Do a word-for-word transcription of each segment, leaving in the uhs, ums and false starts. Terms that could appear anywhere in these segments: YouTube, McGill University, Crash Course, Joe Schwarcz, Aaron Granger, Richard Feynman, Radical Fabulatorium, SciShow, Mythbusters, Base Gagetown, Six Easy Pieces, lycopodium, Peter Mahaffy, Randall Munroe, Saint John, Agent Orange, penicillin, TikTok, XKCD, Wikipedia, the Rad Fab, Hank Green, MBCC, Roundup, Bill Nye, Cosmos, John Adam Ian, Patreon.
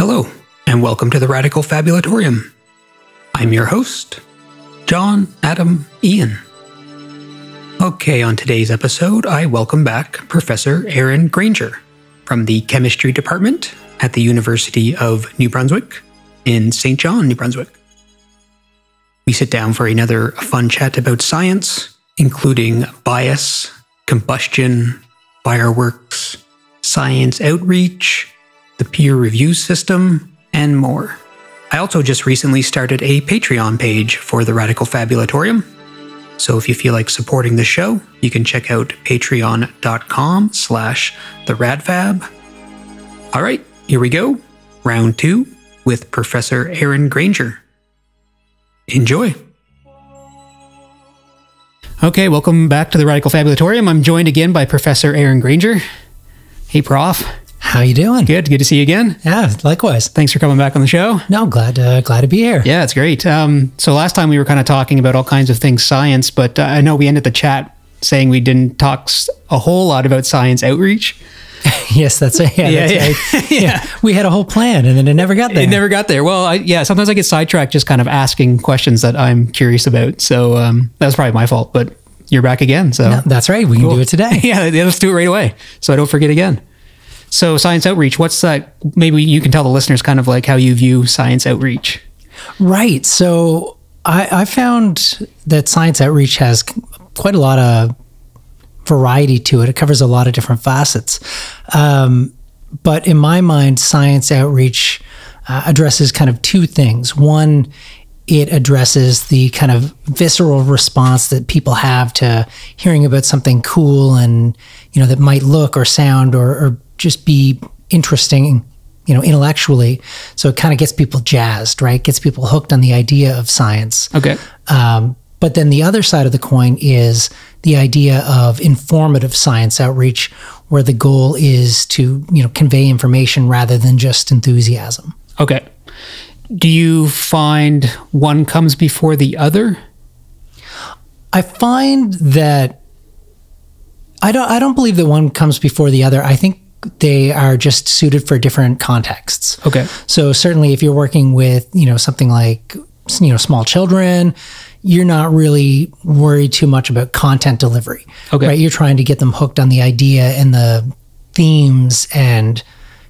Hello, and welcome to the Radical Fabulatorium. I'm your host, John Adam Ian. Okay, on today's episode, I welcome back Professor Aaron Granger from the Chemistry Department at the University of New Brunswick in Saint John, New Brunswick. We sit down for another fun chat about science, including bias, combustion, fireworks, science outreach, the peer review system, and more. I also just recently started a Patreon page for the Radical Fabulatorium, so if you feel like supporting the show, you can check out patreon.com slash the radfab. All right, here we go, round two with Professor Aaron Granger. Enjoy. Okay, welcome back to the Radical Fabulatorium. I'm joined again by Professor Aaron Granger. Hey, Prof. How you doing? Good. Good to see you again. Yeah, likewise. Thanks for coming back on the show. No, I'm glad, uh, glad to be here. Yeah, it's great. Um, so last time we were kind of talking about all kinds of things science, but uh, I know we ended the chat saying we didn't talk a whole lot about science outreach. Yes, that's it. Yeah, yeah, that's yeah. Right. Yeah. Yeah. We had a whole plan and then it never got there. It never got there. Well, I, yeah, sometimes I get sidetracked just kind of asking questions that I'm curious about. So um, that was probably my fault, but you're back again. So no, that's right. We cool. can do it today. Yeah, let's do it right away so I don't forget again. So science outreach, what's that? Maybe you can tell the listeners kind of like how you view science outreach. Right. So I, I found that science outreach has quite a lot of variety to it. It covers a lot of different facets. Um, but in my mind, science outreach uh, addresses kind of two things. One, it addresses the kind of visceral response that people have to hearing about something cool and, you know, that might look or sound or, or just be interesting, you know, intellectually. So it kind of gets people jazzed, right? Gets people hooked on the idea of science. Okay. Um, But then the other side of the coin is the idea of informative science outreach, where the goal is to, you know, convey information rather than just enthusiasm. Okay. Do you find one comes before the other? I find that I don't I don't believe that one comes before the other. I think they are just suited for different contexts. Okay. So certainly if you're working with, you know, something like, you know, small children, you're not really worried too much about content delivery, okay. Right? You're trying to get them hooked on the idea and the themes and,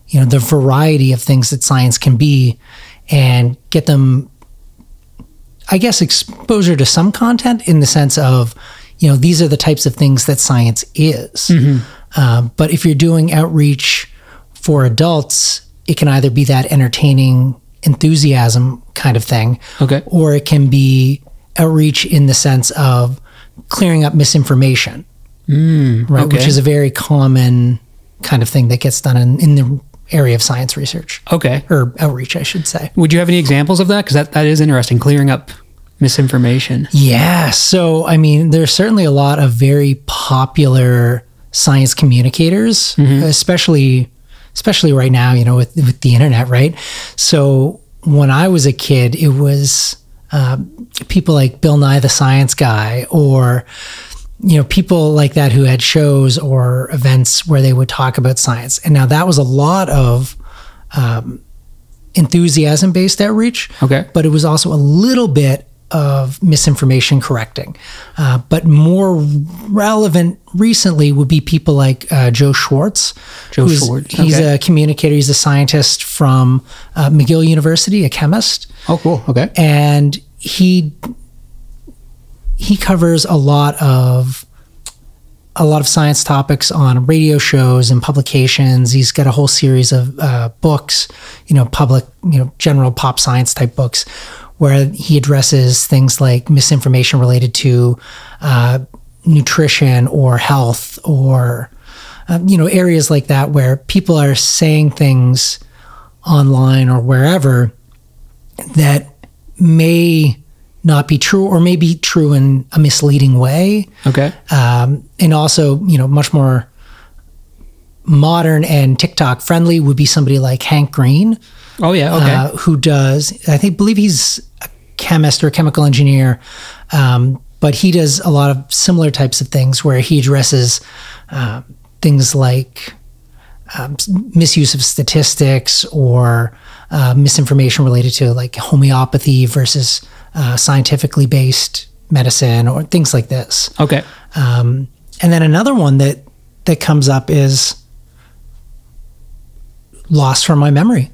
you know, the variety of things that science can be and get them, I guess, exposure to some content in the sense of, you know, these are the types of things that science is. Mm-hmm. Um, but if you're doing outreach for adults, it can either be that entertaining enthusiasm kind of thing, okay, or it can be outreach in the sense of clearing up misinformation, mm, right? Okay. Which is a very common kind of thing that gets done in, in the area of science research. Okay. Or outreach, I should say. Would you have any examples of that? Because that, that is interesting, clearing up misinformation. Yeah. So, I mean, there's certainly a lot of very popular science communicators, mm-hmm. especially especially right now, you know, with, with the internet, right? So when I was a kid, it was... Um, people like Bill Nye the Science Guy, or, you know, people like that who had shows or events where they would talk about science. And now that was a lot of um, enthusiasm-based outreach, okay. But it was also a little bit of misinformation correcting. Uh, but more relevant recently would be people like uh, Joe Schwarcz. Joe Schwarcz. He's okay. a communicator. He's a scientist from uh, McGill University, a chemist. Oh, cool. Okay. And he he covers a lot of a lot of science topics on radio shows and publications. He's got a whole series of uh, books, you know, public, you know, general pop science type books, where he addresses things like misinformation related to uh, nutrition or health or, um, you know, areas like that where people are saying things online or wherever that may not be true or may be true in a misleading way. Okay. Um, and also, you know, much more modern and TikTok friendly would be somebody like Hank Green. Oh, yeah. Okay. Uh, who does, I think, believe he's a chemist or a chemical engineer, um, but he does a lot of similar types of things where he addresses uh, things like um, misuse of statistics or uh, misinformation related to like homeopathy versus uh, scientifically based medicine or things like this. Okay. Um, and then another one that that comes up is lost from my memory.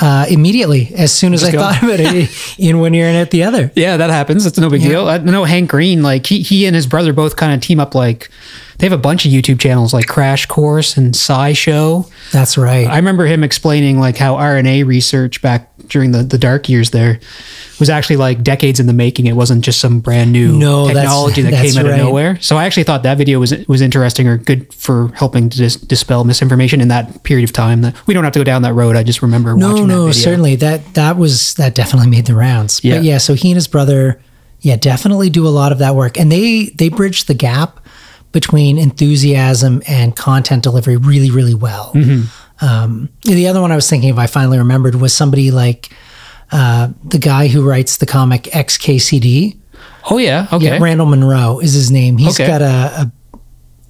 Uh, immediately, as soon as Just I going. thought about it, in one ear and out the other. Yeah, that happens. It's no big yeah. deal. I know Hank Green, like he, he and his brother both kind of team up. Like they have a bunch of YouTube channels, like Crash Course and SciShow. That's right. I remember him explaining like how R N A research back during the, the dark years there was actually like decades in the making. It wasn't just some brand new no, technology that's, that that's came right. out of nowhere. So I actually thought that video was was interesting or good for helping to dis dispel misinformation in that period of time. That we don't have to go down that road. I just remember no, watching no, that video. No, certainly that that was that definitely made the rounds. Yeah. But yeah, so he and his brother, yeah, definitely do a lot of that work, and they they bridge the gap between enthusiasm and content delivery really, really well. Mm-hmm. Um, the other one I was thinking of, I finally remembered, was somebody like uh, the guy who writes the comic X K C D. Oh yeah, okay. Yeah, Randall Munroe is his name. He's okay. got a, a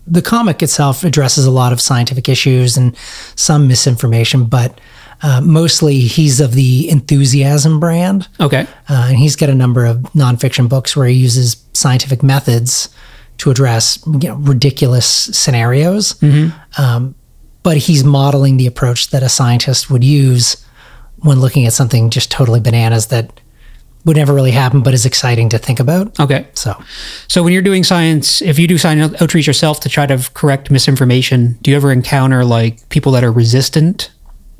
the comic itself addresses a lot of scientific issues and some misinformation, but uh, mostly he's of the enthusiasm brand. Okay, uh, and he's got a number of nonfiction books where he uses scientific methods to address you know, ridiculous scenarios. Mm-hmm. Um, but he's modeling the approach that a scientist would use when looking at something just totally bananas that would never really happen, but is exciting to think about. Okay. So, so when you're doing science, if you do science outreach yourself to try to correct misinformation, do you ever encounter like people that are resistant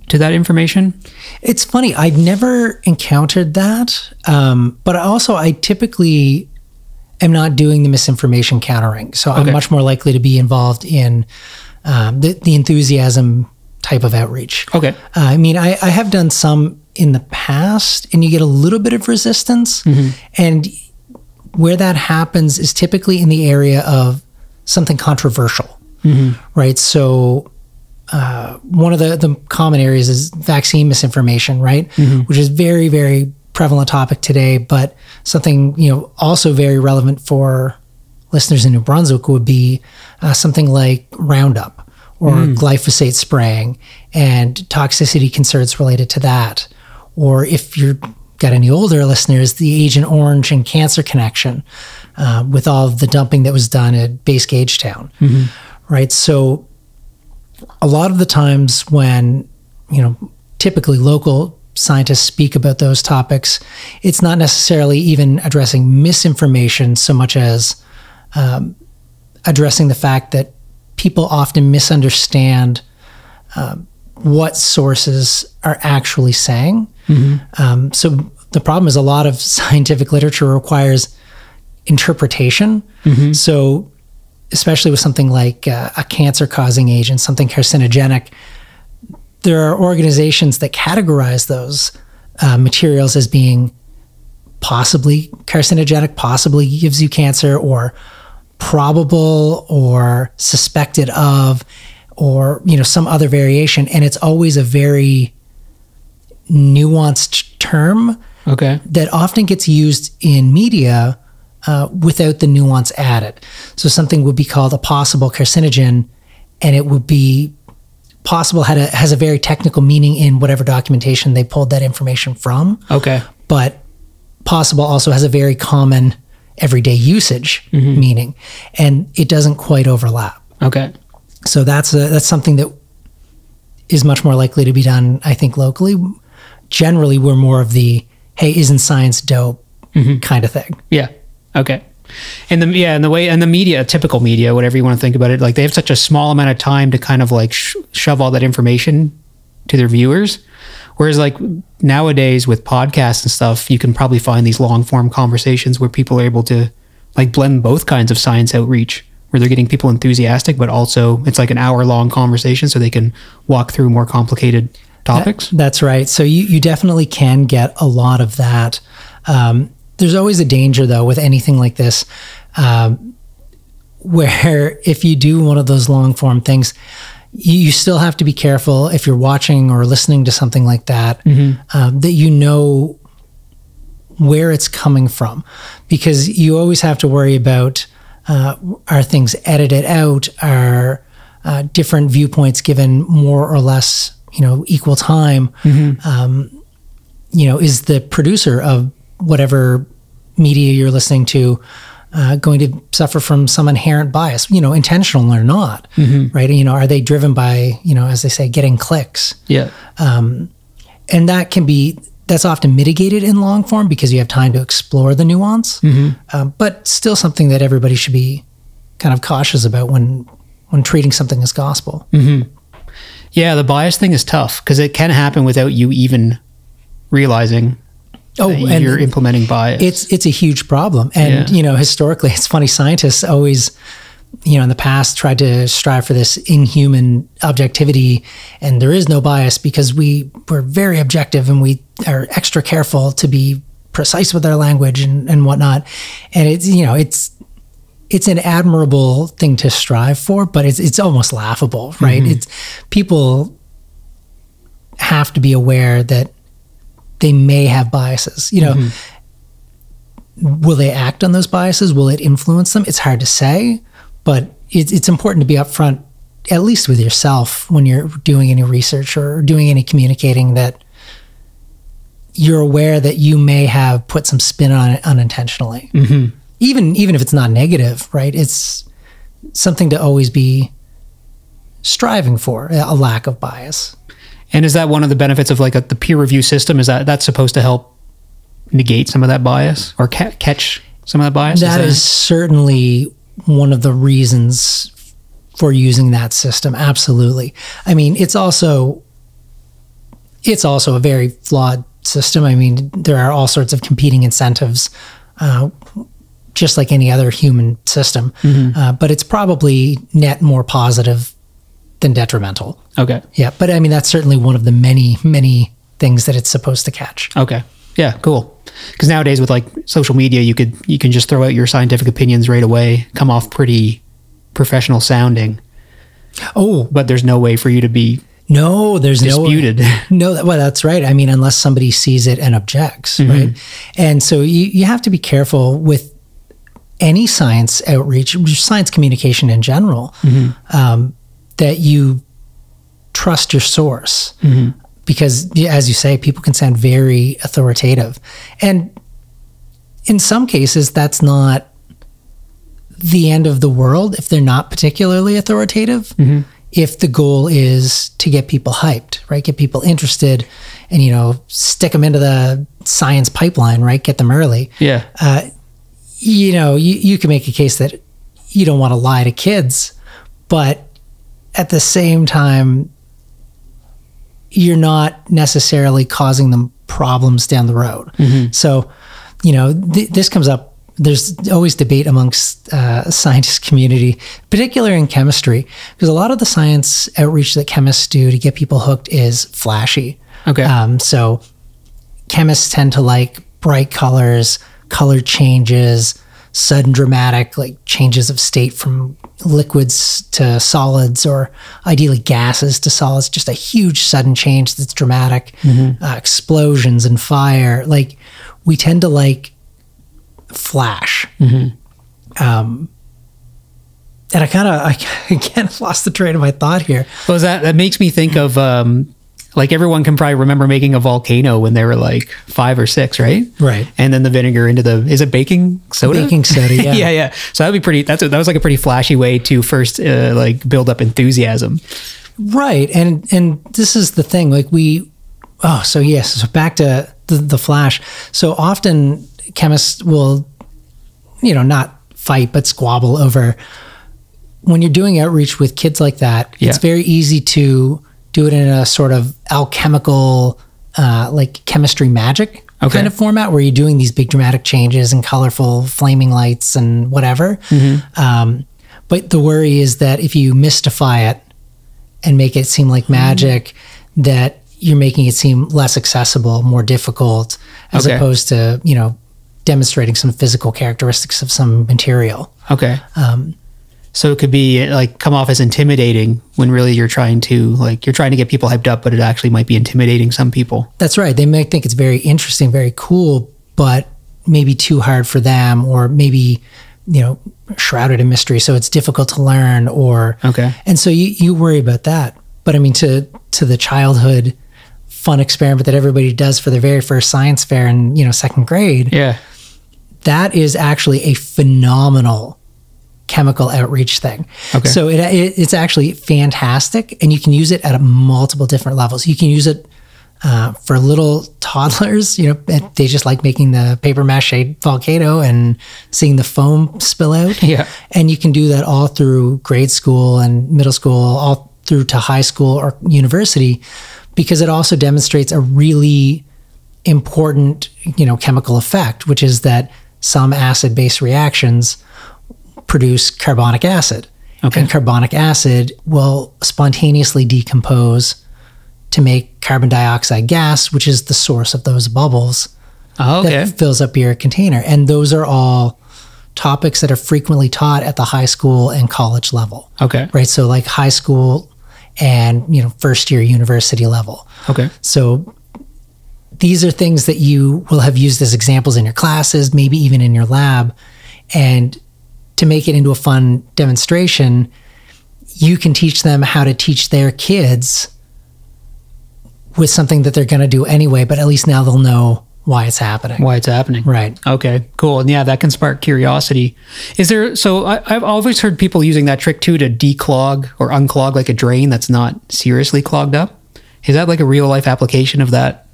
to that information? It's funny. I've never encountered that. Um, but also I typically am not doing the misinformation countering. So okay. I'm much more likely to be involved in Um, the, the enthusiasm type of outreach. Okay. Uh, I mean, I, I have done some in the past and you get a little bit of resistance. Mm-hmm. And where that happens is typically in the area of something controversial, mm-hmm. right? So uh, one of the, the common areas is vaccine misinformation, right? Mm-hmm. Which is very, very prevalent topic today, but something, you know, also very relevant for listeners in New Brunswick would be uh, something like Roundup or mm. glyphosate spraying and toxicity concerns related to that. Or if you've got any older listeners, the Agent Orange and cancer connection uh, with all of the dumping that was done at Base Gagetown, mm-hmm. right? So a lot of the times when, you know, typically local scientists speak about those topics, it's not necessarily even addressing misinformation so much as Um, addressing the fact that people often misunderstand um, what sources are actually saying. Mm-hmm. um, so the problem is a lot of scientific literature requires interpretation. Mm-hmm. So especially with something like uh, a cancer-causing agent, something carcinogenic, there are organizations that categorize those uh, materials as being possibly carcinogenic, possibly gives you cancer, or probable or suspected of, or, you know, some other variation. And it's always a very nuanced term okay. that often gets used in media uh, without the nuance added. So something would be called a possible carcinogen and it would be possible had a, has a very technical meaning in whatever documentation they pulled that information from. Okay. But possible also has a very common everyday usage mm-hmm. meaning, and it doesn't quite overlap. Okay. So that's a, that's something that is much more likely to be done, I think, locally. Generally, we're more of the, hey, isn't science dope mm-hmm. kind of thing. Yeah. Okay. And the, yeah, and the way, and the media, typical media, whatever you want to think about it, like they have such a small amount of time to kind of like sh shove all that information to their viewers. Whereas like nowadays with podcasts and stuff, you can probably find these long form conversations where people are able to like blend both kinds of science outreach where they're getting people enthusiastic, but also it's like an hour long conversation so they can walk through more complicated topics. That, that's right. So you, you definitely can get a lot of that. Um, there's always a danger though with anything like this, um, where if you do one of those long form things, you still have to be careful if you're watching or listening to something like that, mm-hmm. um, that you know where it's coming from, because you always have to worry about, uh, are things edited out? Are uh, different viewpoints given more or less you know, equal time, mm-hmm. um, you know, is the producer of whatever media you're listening to uh, going to suffer from some inherent bias, you know, intentional or not, mm-hmm. right? You know, are they driven by, you know, as they say, getting clicks? Yeah. Um, and that can be, that's often mitigated in long form because you have time to explore the nuance, mm-hmm. um, but still something that everybody should be kind of cautious about when, when treating something as gospel. Mm-hmm. Yeah. The bias thing is tough because it can happen without you even realizing oh, that you're implementing bias. It's, it's a huge problem. And, yeah. you know, historically, it's funny, scientists always, you know, in the past tried to strive for this inhuman objectivity, and there is no bias because we were very objective and we are extra careful to be precise with our language and, and whatnot. And it's, you know, it's, it's an admirable thing to strive for, but it's, it's almost laughable, right? Mm-hmm. It's, people have to be aware that they may have biases, you know, mm-hmm. will they act on those biases? Will it influence them? It's hard to say, but it's, it's important to be upfront, at least with yourself, when you're doing any research or doing any communicating, that you're aware that you may have put some spin on it unintentionally. Mm-hmm. Even, even if it's not negative, right? It's something to always be striving for, a lack of bias. And is that one of the benefits of like a, the peer review system? Is that that's supposed to help negate some of that bias or ca catch some of that bias? That is, that is certainly one of the reasons for using that system. Absolutely. I mean, it's also, it's also a very flawed system. I mean, there are all sorts of competing incentives, uh, just like any other human system, mm-hmm. uh, but it's probably net more positive than detrimental. Okay. Yeah. But I mean, that's certainly one of the many, many things that it's supposed to catch. Okay. Yeah. Cool. Because nowadays with like social media, you could, you can just throw out your scientific opinions right away, come off pretty professional sounding. Oh, but there's no way for you to be no, there's disputed. No, no, well, that's right. I mean, unless somebody sees it and objects, mm-hmm. right? And so you, you have to be careful with any science outreach, science communication in general, mm-hmm. um, that you trust your source, mm-hmm. because as you say, people can sound very authoritative. And in some cases, that's not the end of the world if they're not particularly authoritative, mm-hmm. if the goal is to get people hyped, right? Get people interested and, you know, stick them into the science pipeline, right? Get them early. Yeah. Uh, you know, you, you can make a case that you don't want to lie to kids, but at the same time, you're not necessarily causing them problems down the road. Mm-hmm. So, you know, th this comes up. There's always debate amongst uh, scientist community, particularly in chemistry, because a lot of the science outreach that chemists do to get people hooked is flashy. Okay. Um, so chemists tend to like bright colors, color changes, sudden dramatic like changes of state from liquids to solids, or ideally gases to solids, just a huge sudden change that's dramatic, mm-hmm. uh, explosions and fire. Like we tend to like flash. Mm-hmm. um, and I kind of, I again lost the train of my thought here. Well, is that, that makes me think of, um, like everyone can probably remember making a volcano when they were like five or six, right? Right. And then the vinegar into the, is it baking soda? Baking soda, yeah. yeah, yeah. So that'd be pretty, that's a, that was like a pretty flashy way to first uh, like build up enthusiasm. Right. And and this is the thing, like we, oh, so yes, so back to the, the flash. So often chemists will, you know, not fight, but squabble over, when you're doing outreach with kids like that, yeah. it's very easy to do it in a sort of alchemical, uh, like chemistry magic okay. kind of format, where you're doing these big dramatic changes and colorful flaming lights and whatever. Mm-hmm. um, but the worry is that if you mystify it and make it seem like magic, mm-hmm. that you're making it seem less accessible, more difficult, as okay. opposed to, you know, demonstrating some physical characteristics of some material. Okay. Um, So it could be like come off as intimidating when really you're trying to like, you're trying to get people hyped up, but it actually might be intimidating some people. That's right. They may think it's very interesting, very cool, but maybe too hard for them, or maybe, you know, shrouded in mystery. So it's difficult to learn, or, okay. And so you, you worry about that. But I mean, to to the childhood fun experiment that everybody does for their very first science fair in, you know, second grade. Yeah. That is actually a phenomenal chemical outreach thing. Okay. So it, it it's actually fantastic, and you can use it at multiple different levels. You can use it uh, for little toddlers, you know, they just like making the paper mache volcano and seeing the foam spill out. Yeah. And you can do that all through grade school and middle school, all through to high school or university, because it also demonstrates a really important, you know, chemical effect, which is that some acid-base reactions produce carbonic acid. Okay. And carbonic acid will spontaneously decompose to make carbon dioxide gas, which is the source of those bubbles oh, okay. that fills up your container. And those are all topics that are frequently taught at the high school and college level. Okay. Right? So like high school and, you know, first year university level. Okay. So these are things that you will have used as examples in your classes, maybe even in your lab. And to make it into a fun demonstration, you can teach them how to teach their kids with something that they're going to do anyway, but at least now they'll know why it's happening. Why it's happening. Right. Okay, cool. And yeah, that can spark curiosity. Is there, so I, I've always heard people using that trick too to declog or unclog like a drain that's not seriously clogged up. Is that like a real life application of that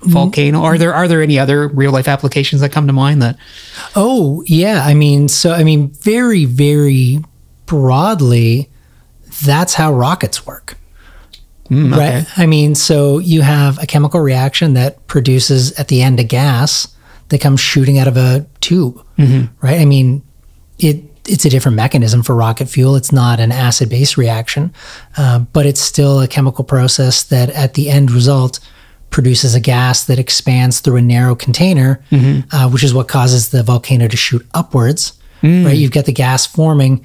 volcano? Are there, are there any other real life applications that come to mind that? Oh yeah. I mean, so, I mean, very, very broadly, that's how rockets work. Mm, okay. Right. I mean, so you have a chemical reaction that produces at the end a gas that comes shooting out of a tube, mm-hmm. right? I mean, it it's a different mechanism for rocket fuel. It's not an acid-base reaction, uh, but it's still a chemical process that at the end result produces a gas that expands through a narrow container, mm-hmm. uh, which is what causes the volcano to shoot upwards, mm. right? You've got the gas forming,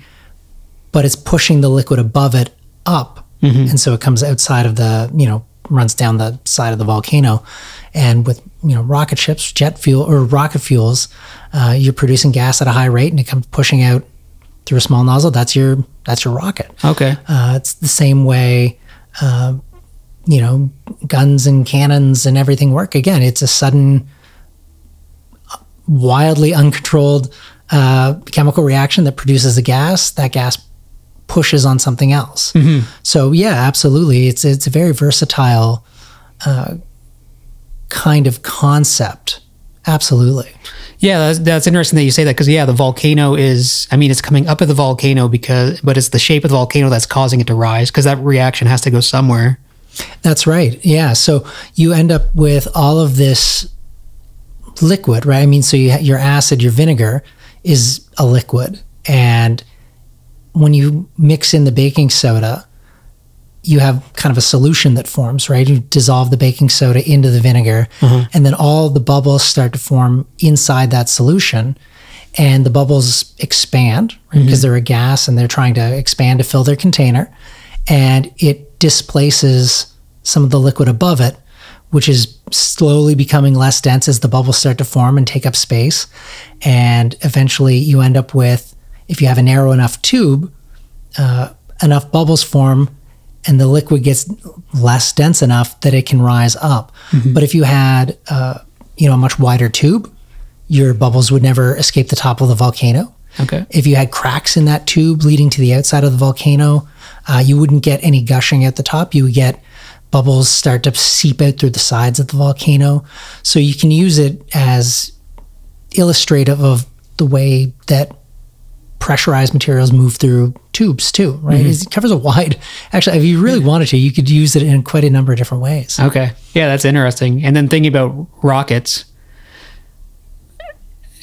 but it's pushing the liquid above it up. Mm-hmm. And so it comes outside of the, you know, runs down the side of the volcano. And with, you know, rocket ships, jet fuel or rocket fuels, uh, you're producing gas at a high rate and it comes pushing out through a small nozzle. That's your, that's your rocket. Okay. Uh, it's the same way, uh, you know, guns and cannons and everything work. Again, it's a sudden, wildly uncontrolled uh, chemical reaction that produces a gas. That gas pushes on something else. Mm-hmm. So yeah, absolutely. It's, it's a very versatile uh, kind of concept. Absolutely. Yeah. That's, that's interesting that you say that. Cause yeah, the volcano is, I mean, it's coming up at the volcano because, but it's the shape of the volcano that's causing it to rise. Cause that reaction has to go somewhere. That's right. Yeah. So you end up with all of this liquid, right? I mean, so you, your acid, your vinegar is a liquid, and when you mix in the baking soda, you have kind of a solution that forms, right? You dissolve the baking soda into the vinegar, mm-hmm. and then all the bubbles start to form inside that solution, and the bubbles expand, right? Mm-hmm. Because they're a gas and they're trying to expand to fill their container, and it displaces some of the liquid above it, which is slowly becoming less dense as the bubbles start to form and take up space. And eventually you end up with, if you have a narrow enough tube, uh, enough bubbles form and the liquid gets less dense enough that it can rise up. Mm-hmm. But if you had uh, you know, a much wider tube, your bubbles would never escape the top of the volcano. Okay. If you had cracks in that tube leading to the outside of the volcano, uh, you wouldn't get any gushing at the top. You would get bubbles start to seep out through the sides of the volcano. So you can use it as illustrative of the way that pressurized materials move through tubes too, right? Mm-hmm. It covers a wide, actually, if you really wanted to, you could use it in quite a number of different ways. Okay. Yeah, that's interesting. And then thinking about rockets,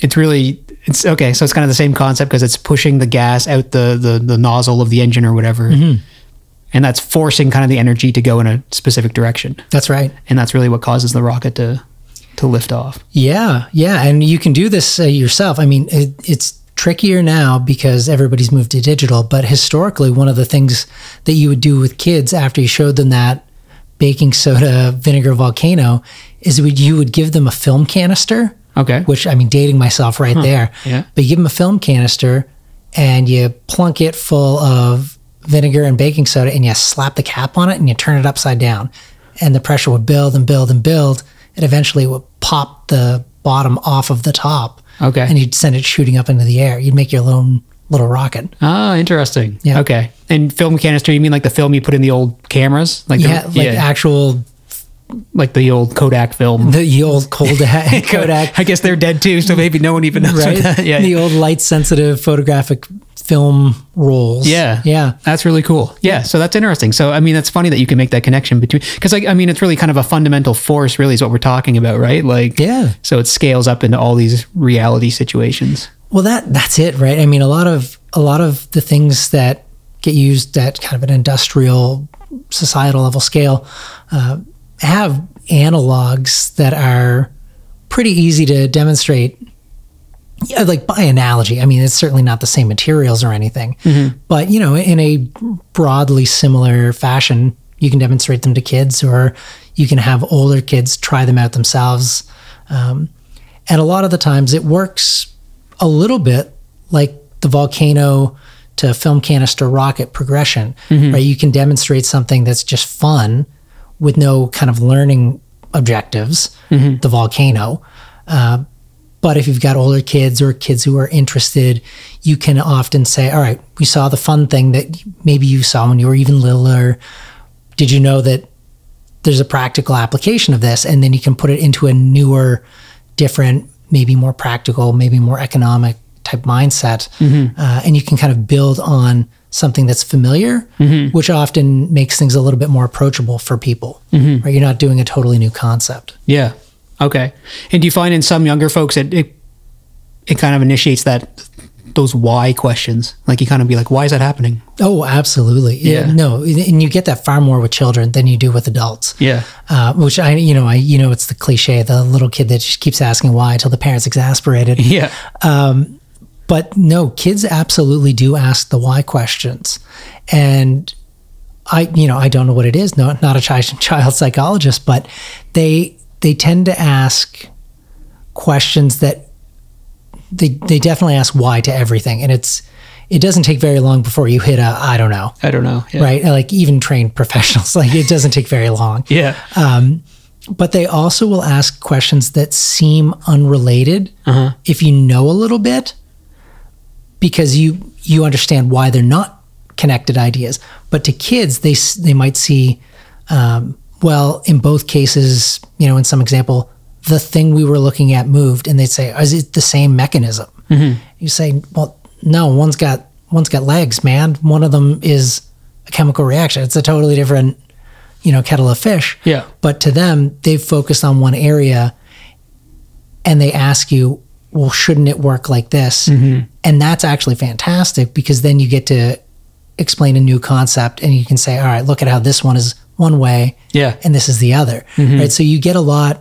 it's really, it's okay. So it's kind of the same concept because it's pushing the gas out the, the, the nozzle of the engine or whatever. Mm-hmm. And that's forcing kind of the energy to go in a specific direction. That's right. And that's really what causes the rocket to, to lift off. Yeah. Yeah. And you can do this uh, yourself. I mean, it, it's trickier now because everybody's moved to digital, but historically one of the things that you would do with kids after you showed them that baking soda vinegar volcano is would you would give them a film canister. Okay. Which, I mean, dating myself right huh. there. Yeah. But you give them a film canister and you plunk it full of vinegar and baking soda and you slap the cap on it and you turn it upside down. And the pressure would build and build and build. And eventually it would pop the bottom off of the top. Okay. And you'd send it shooting up into the air. You'd make your own little rocket. Ah, interesting. Yeah. Okay. And film canister, you mean like the film you put in the old cameras? Like yeah, the, like yeah. actual... Like the old Kodak film. The old Kodak. Kodak. I guess they're dead too, so maybe no one even knows. Right? That. Yeah. The old light-sensitive photographic film rolls. Yeah. Yeah. That's really cool. Yeah, yeah. So that's interesting. So, I mean, that's funny that you can make that connection between... Because, like, I mean, it's really kind of a fundamental force, really, is what we're talking about, right? Like, yeah. So it scales up into all these reality situations. Well, that that's it, right? I mean, a lot of a lot of the things that get used at kind of an industrial, societal level scale... Uh, have analogs that are pretty easy to demonstrate, yeah, like by analogy. I mean, it's certainly not the same materials or anything, mm-hmm. but, you know, in a broadly similar fashion, you can demonstrate them to kids, or you can have older kids try them out themselves. Um, and a lot of the times it works a little bit like the volcano to film canister rocket progression, mm-hmm. right? You can demonstrate something that's just fun with no kind of learning objectives, mm-hmm. the volcano. Uh, but if you've got older kids or kids who are interested, you can often say, all right, we saw the fun thing that maybe you saw when you were even littler. Did you know that there's a practical application of this? And then you can put it into a newer, different, maybe more practical, maybe more economic type mindset. Mm-hmm. uh, and you can kind of build on something that's familiar, mm-hmm. which often makes things a little bit more approachable for people, mm-hmm. right? You're not doing a totally new concept. Yeah. Okay. And do you find in some younger folks, it, it, it kind of initiates that, those why questions, like you kind of be like, why is that happening? Oh, absolutely. Yeah. yeah. No. And you get that far more with children than you do with adults. Yeah. Uh, which I, you know, I, you know, it's the cliche, the little kid that just keeps asking why till the parent's exasperated. Yeah. Um, But no, kids absolutely do ask the why questions. And I, you know, I don't know what it is, no, not a child psychologist, but they they tend to ask questions that they they definitely ask why to everything. And it's it doesn't take very long before you hit a, I don't know. I don't know. Yeah. Right? Like even trained professionals, like it doesn't take very long. Yeah. Um, but they also will ask questions that seem unrelated uh-huh. if you know a little bit. Because you you understand why they're not connected ideas, but to kids they they might see, um, well, in both cases, you know, in some example, the thing we were looking at moved, and they'd say, "Is it the same mechanism?" Mm-hmm. You say, "Well, no. One's got one's got legs, man. One of them is a chemical reaction. It's a totally different, you know, kettle of fish." Yeah. But to them, they've focused on one area, and they ask you, well, shouldn't it work like this? Mm-hmm. And that's actually fantastic because then you get to explain a new concept and you can say, all right, look at how this one is one way yeah. and this is the other, mm-hmm. right? So you get a lot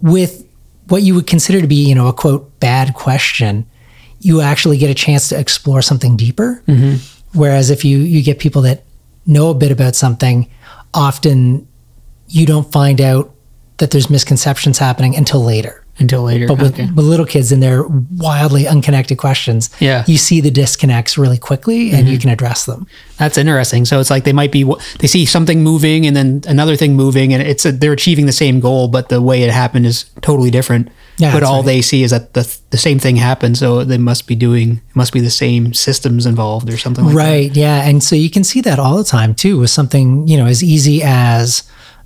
with what you would consider to be, you know, a quote, bad question. You actually get a chance to explore something deeper. Mm-hmm. Whereas if you, you get people that know a bit about something, often you don't find out that there's misconceptions happening until later. Until later. But with, okay. with little kids and their wildly unconnected questions, yeah. you see the disconnects really quickly and mm-hmm. you can address them. That's interesting. So it's like they might be, they see something moving and then another thing moving and it's a, they're achieving the same goal, but the way it happened is totally different. Yeah, but all right. they see is that the, the same thing happened. So they must be doing, must be the same systems involved or something like right, that. Right. Yeah. And so you can see that all the time too with something, you know, as easy as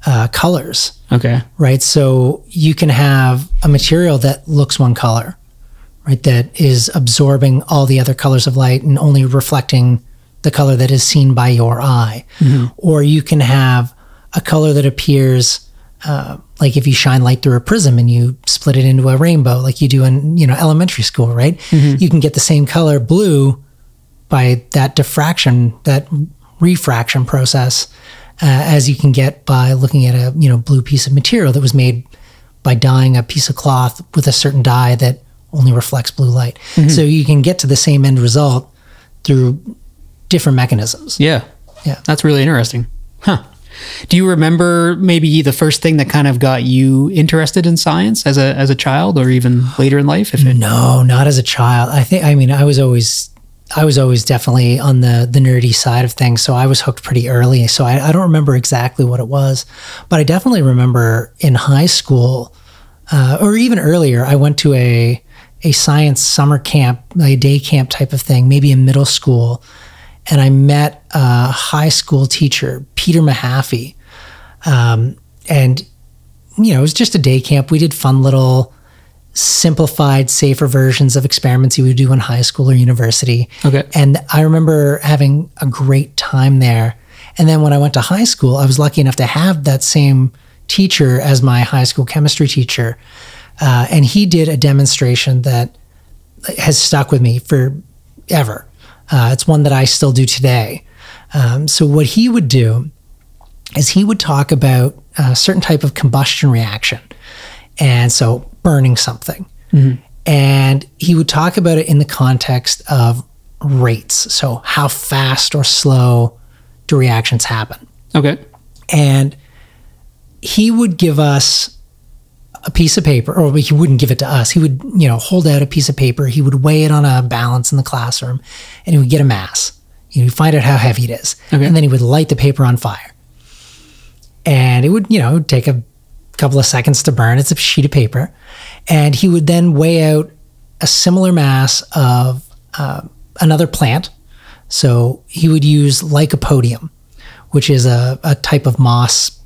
Uh, colors. Okay. Right. So you can have a material that looks one color, right? That is absorbing all the other colors of light and only reflecting the color that is seen by your eye. Mm-hmm. Or you can have a color that appears uh, like if you shine light through a prism and you split it into a rainbow, like you do in, you know, elementary school, right? Mm-hmm. You can get the same color blue by that diffraction, that refraction process. Uh, as you can get by looking at a you know blue piece of material that was made by dyeing a piece of cloth with a certain dye that only reflects blue light. Mm-hmm. So you can get to the same end result through different mechanisms. Yeah. Yeah. That's really interesting. Huh. Do you remember maybe the first thing that kind of got you interested in science as a as a child or even later in life? If it... No, not as a child. I think, I mean, I was always I was always definitely on the, the nerdy side of things. So I was hooked pretty early. So I, I don't remember exactly what it was, but I definitely remember in high school uh, or even earlier, I went to a, a science summer camp, a day camp type of thing, maybe in middle school. And I met a high school teacher, Peter Mahaffy. Um, and, you know, it was just a day camp. We did fun little simplified, safer versions of experiments you would do in high school or university. Okay. And I remember having a great time there. And then when I went to high school, I was lucky enough to have that same teacher as my high school chemistry teacher. Uh, and he did a demonstration that has stuck with me forever. Uh, it's one that I still do today. Um, so what he would do is he would talk about a certain type of combustion reaction. And so burning something. Mm-hmm. And he would talk about it in the context of rates. So how fast or slow do reactions happen? Okay. And he would give us a piece of paper, or he wouldn't give it to us. He would, you know, hold out a piece of paper. He would weigh it on a balance in the classroom and he would get a mass. You know, he'd find out how heavy it is. Okay. And then he would light the paper on fire. And it would, you know, take a couple of seconds to burn. It's a sheet of paper. And he would then weigh out a similar mass of uh, another plant. So he would use lycopodium, which is a, a type of moss.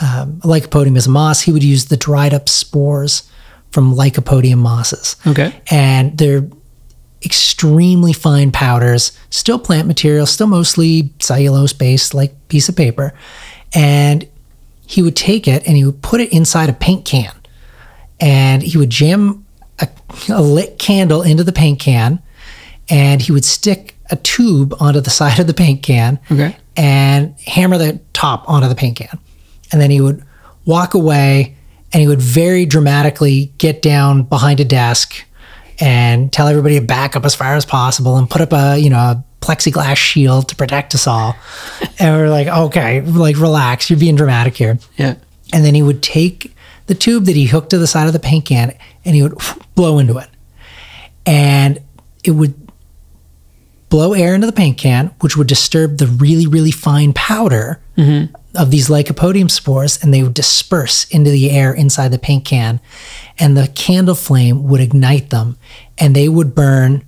Um, lycopodium is a moss. He would use the dried up spores from lycopodium mosses. Okay. And they're extremely fine powders, still plant material, still mostly cellulose based, like piece of paper. And he would take it and he would put it inside a paint can, and he would jam a, a lit candle into the paint can, and he would stick a tube onto the side of the paint can. Okay. And hammer the top onto the paint can. And then he would walk away and he would very dramatically get down behind a desk and tell everybody to back up as far as possible and put up a, you know, a plexiglass shield to protect us all. And we were like, okay, like relax, you're being dramatic here. Yeah. And then he would take the tube that he hooked to the side of the paint can and he would blow into it. And it would blow air into the paint can, which would disturb the really, really fine powder mm-hmm. of these lycopodium spores, and they would disperse into the air inside the paint can, and the candle flame would ignite them, and they would burn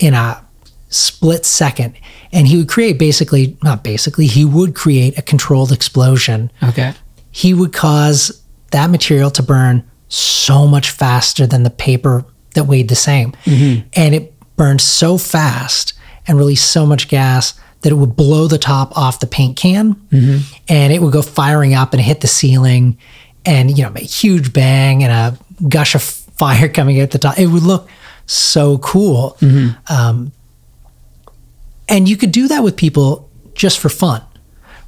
in a split second. And he would create basically, not basically, he would create a controlled explosion. Okay. He would cause that material to burn so much faster than the paper that weighed the same. Mm-hmm. And it burned so fast and released so much gas that it would blow the top off the paint can. Mm-hmm. And it would go firing up and hit the ceiling and, you know, make a huge bang and a gush of fire coming at the top. It would look so cool. Mm-hmm. Um, and you could do that with people just for fun,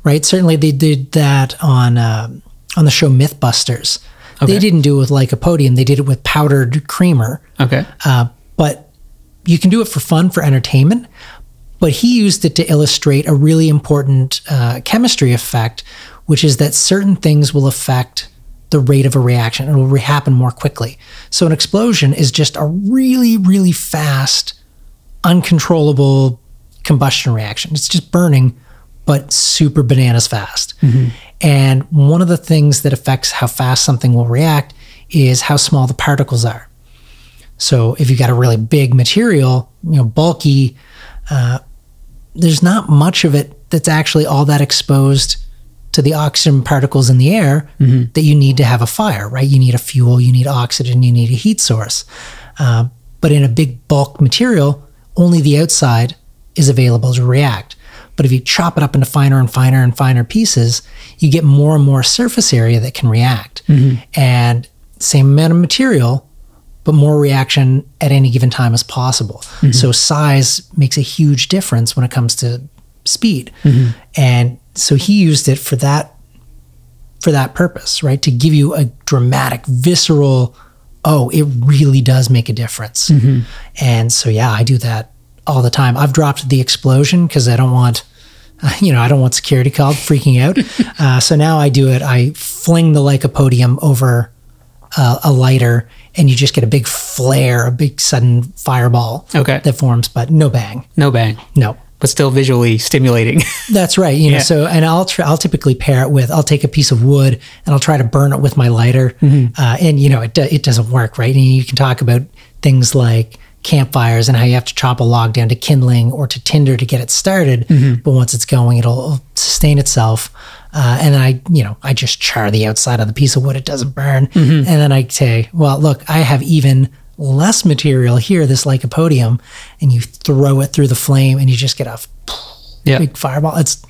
right? Certainly they did that on um, on the show Mythbusters. Okay. They didn't do it with lycopodium. They did it with powdered creamer. Okay. Uh, but you can do it for fun, for entertainment. But he used it to illustrate a really important uh, chemistry effect, which is that certain things will affect the rate of a reaction. It will re happen more quickly. So an explosion is just a really, really fast, uncontrollable combustion reaction. It's just burning, but super bananas fast. Mm-hmm. And one of the things that affects how fast something will react is how small the particles are. So if you got a really big material, you know, bulky, uh, there's not much of it that's actually all that exposed to the oxygen particles in the air mm-hmm. that you need to have a fire, right? You need a fuel, you need oxygen, you need a heat source. Uh, but in a big bulk material, only the outside is available to react. But if you chop it up into finer and finer and finer pieces, you get more and more surface area that can react. Mm-hmm. And same amount of material, but more reaction at any given time as possible. Mm-hmm. So size makes a huge difference when it comes to speed. Mm-hmm. And so he used it for that, for that purpose, right? To give you a dramatic, visceral, oh, it really does make a difference. Mm-hmm. And so, yeah, I do that all the time. I've dropped the explosion because I don't want, uh, you know, I don't want security called freaking out. Uh, so now I do it. I fling the lycopodium over uh, a lighter, and you just get a big flare, a big sudden fireball okay. that forms, but no bang. No bang. No. But still visually stimulating. That's right. You know, yeah. so, and I'll, tr I'll typically pair it with, I'll take a piece of wood and I'll try to burn it with my lighter. Mm-hmm. uh, and you know, it, do it doesn't work, right? And you can talk about things like campfires and how you have to chop a log down to kindling or to tinder to get it started. Mm-hmm. But once it's going, it'll sustain itself. Uh, and then I, you know, I just char the outside of the piece of wood. It doesn't burn. Mm-hmm. And then I say, well, look, I have even less material here, this lycopodium, and you throw it through the flame and you just get a yeah. big fireball. It's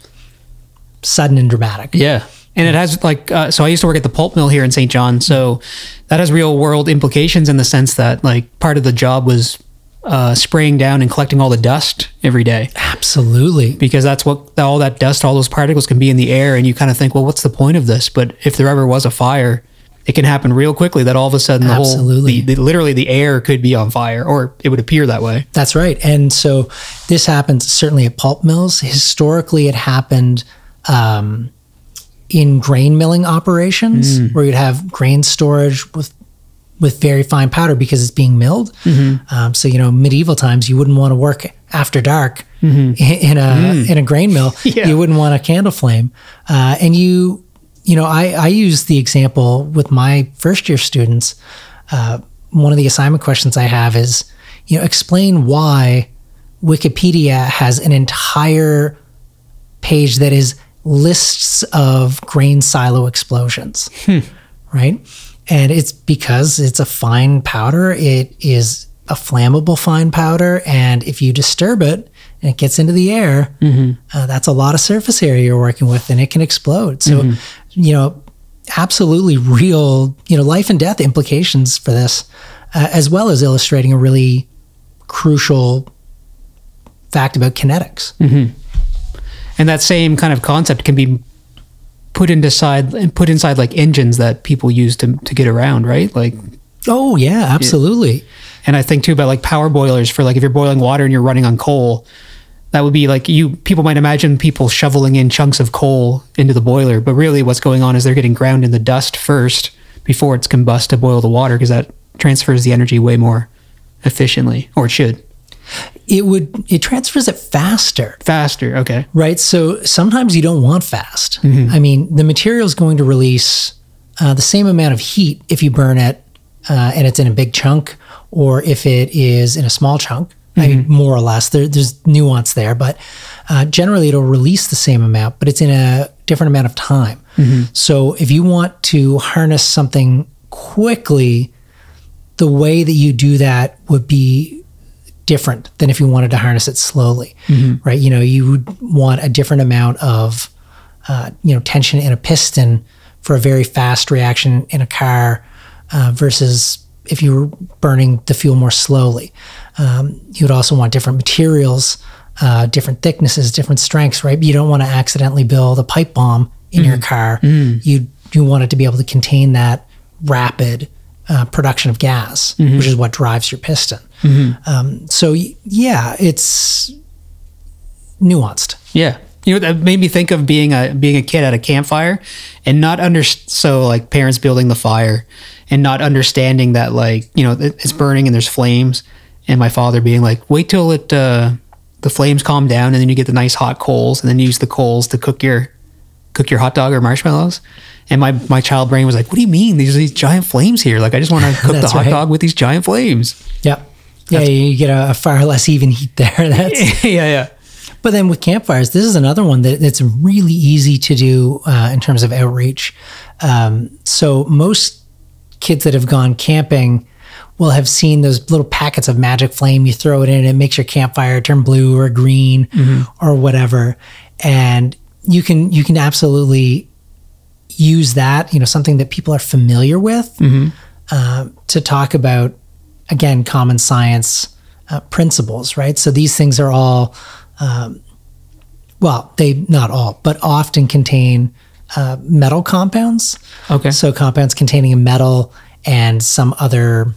sudden and dramatic. Yeah. And it has like, uh, so I used to work at the pulp mill here in Saint John. So that has real world implications in the sense that like part of the job was uh, spraying down and collecting all the dust every day. Absolutely. Because that's what all that dust, all those particles can be in the air. And you kind of think, well, what's the point of this? But if there ever was a fire, it can happen real quickly that all of a sudden the Absolutely. whole, the, the, literally the air could be on fire, or it would appear that way. That's right. And so this happens certainly at pulp mills. Historically, it happened um, in grain milling operations mm. where you'd have grain storage with with very fine powder because it's being milled. Mm-hmm. um, so, you know, medieval times, you wouldn't want to work after dark mm-hmm. in, in, a, mm. in a grain mill. yeah. You wouldn't want a candle flame. Uh, and you... You know, I, I use the example with my first year students. Uh, one of the assignment questions I have is, you know, explain why Wikipedia has an entire page that is lists of grain silo explosions, hmm. right? And it's because it's a fine powder. It is a flammable fine powder. And if you disturb it, and it gets into the air, mm-hmm. uh, that's a lot of surface area you're working with, and it can explode. So, mm-hmm. you know, absolutely real, you know, life and death implications for this, uh, as well as illustrating a really crucial fact about kinetics. Mm-hmm. And that same kind of concept can be put inside and put inside like engines that people use to, to get around, right? Like, oh yeah, absolutely. Yeah. And I think too about like power boilers for like if you're boiling water and you're running on coal. That would be like you, people might imagine people shoveling in chunks of coal into the boiler, but really what's going on is they're getting ground in the dust first before it's combust to boil the water, because that transfers the energy way more efficiently, or it should. It would, it transfers it faster. Faster, okay. Right, so sometimes you don't want fast. Mm-hmm. I mean, the material is going to release uh, the same amount of heat if you burn it uh, and it's in a big chunk or if it is in a small chunk. I mean, more or less, there, there's nuance there, but uh, generally it'll release the same amount, but it's in a different amount of time. Mm-hmm. So if you want to harness something quickly, the way that you do that would be different than if you wanted to harness it slowly, mm-hmm. right? You know, you would want a different amount of, uh, you know, tension in a piston for a very fast reaction in a car uh, versus if you were burning the fuel more slowly. Um, you would also want different materials, uh, different thicknesses, different strengths, right? You don't want to accidentally build a pipe bomb in mm. your car. Mm. You you want it to be able to contain that rapid uh, production of gas, mm-hmm. which is what drives your piston. Mm-hmm. um, so yeah, it's nuanced. Yeah, you know, that made me think of being a being a kid at a campfire and not under so like parents building the fire and not understanding that like you know it's burning and there's flames. And my father being like, wait till it uh, the flames calm down, and then you get the nice hot coals, and then you use the coals to cook your cook your hot dog or marshmallows. And my my child brain was like, what do you mean? These are these giant flames here. Like I just want to cook the hot right. dog with these giant flames. Yep. Yeah, that's you get a, a far less even heat there. That's yeah, yeah. But then with campfires, this is another one that that's really easy to do uh, in terms of outreach. Um, so most kids that have gone camping will have seen those little packets of magic flame. You throw it in and it makes your campfire turn blue or green mm-hmm. or whatever. And you can, you can absolutely use that, you know, something that people are familiar with mm-hmm. uh, to talk about, again, common science uh, principles, right? So these things are all, um, well, they, not all, but often contain uh, metal compounds. Okay. So compounds containing a metal and some other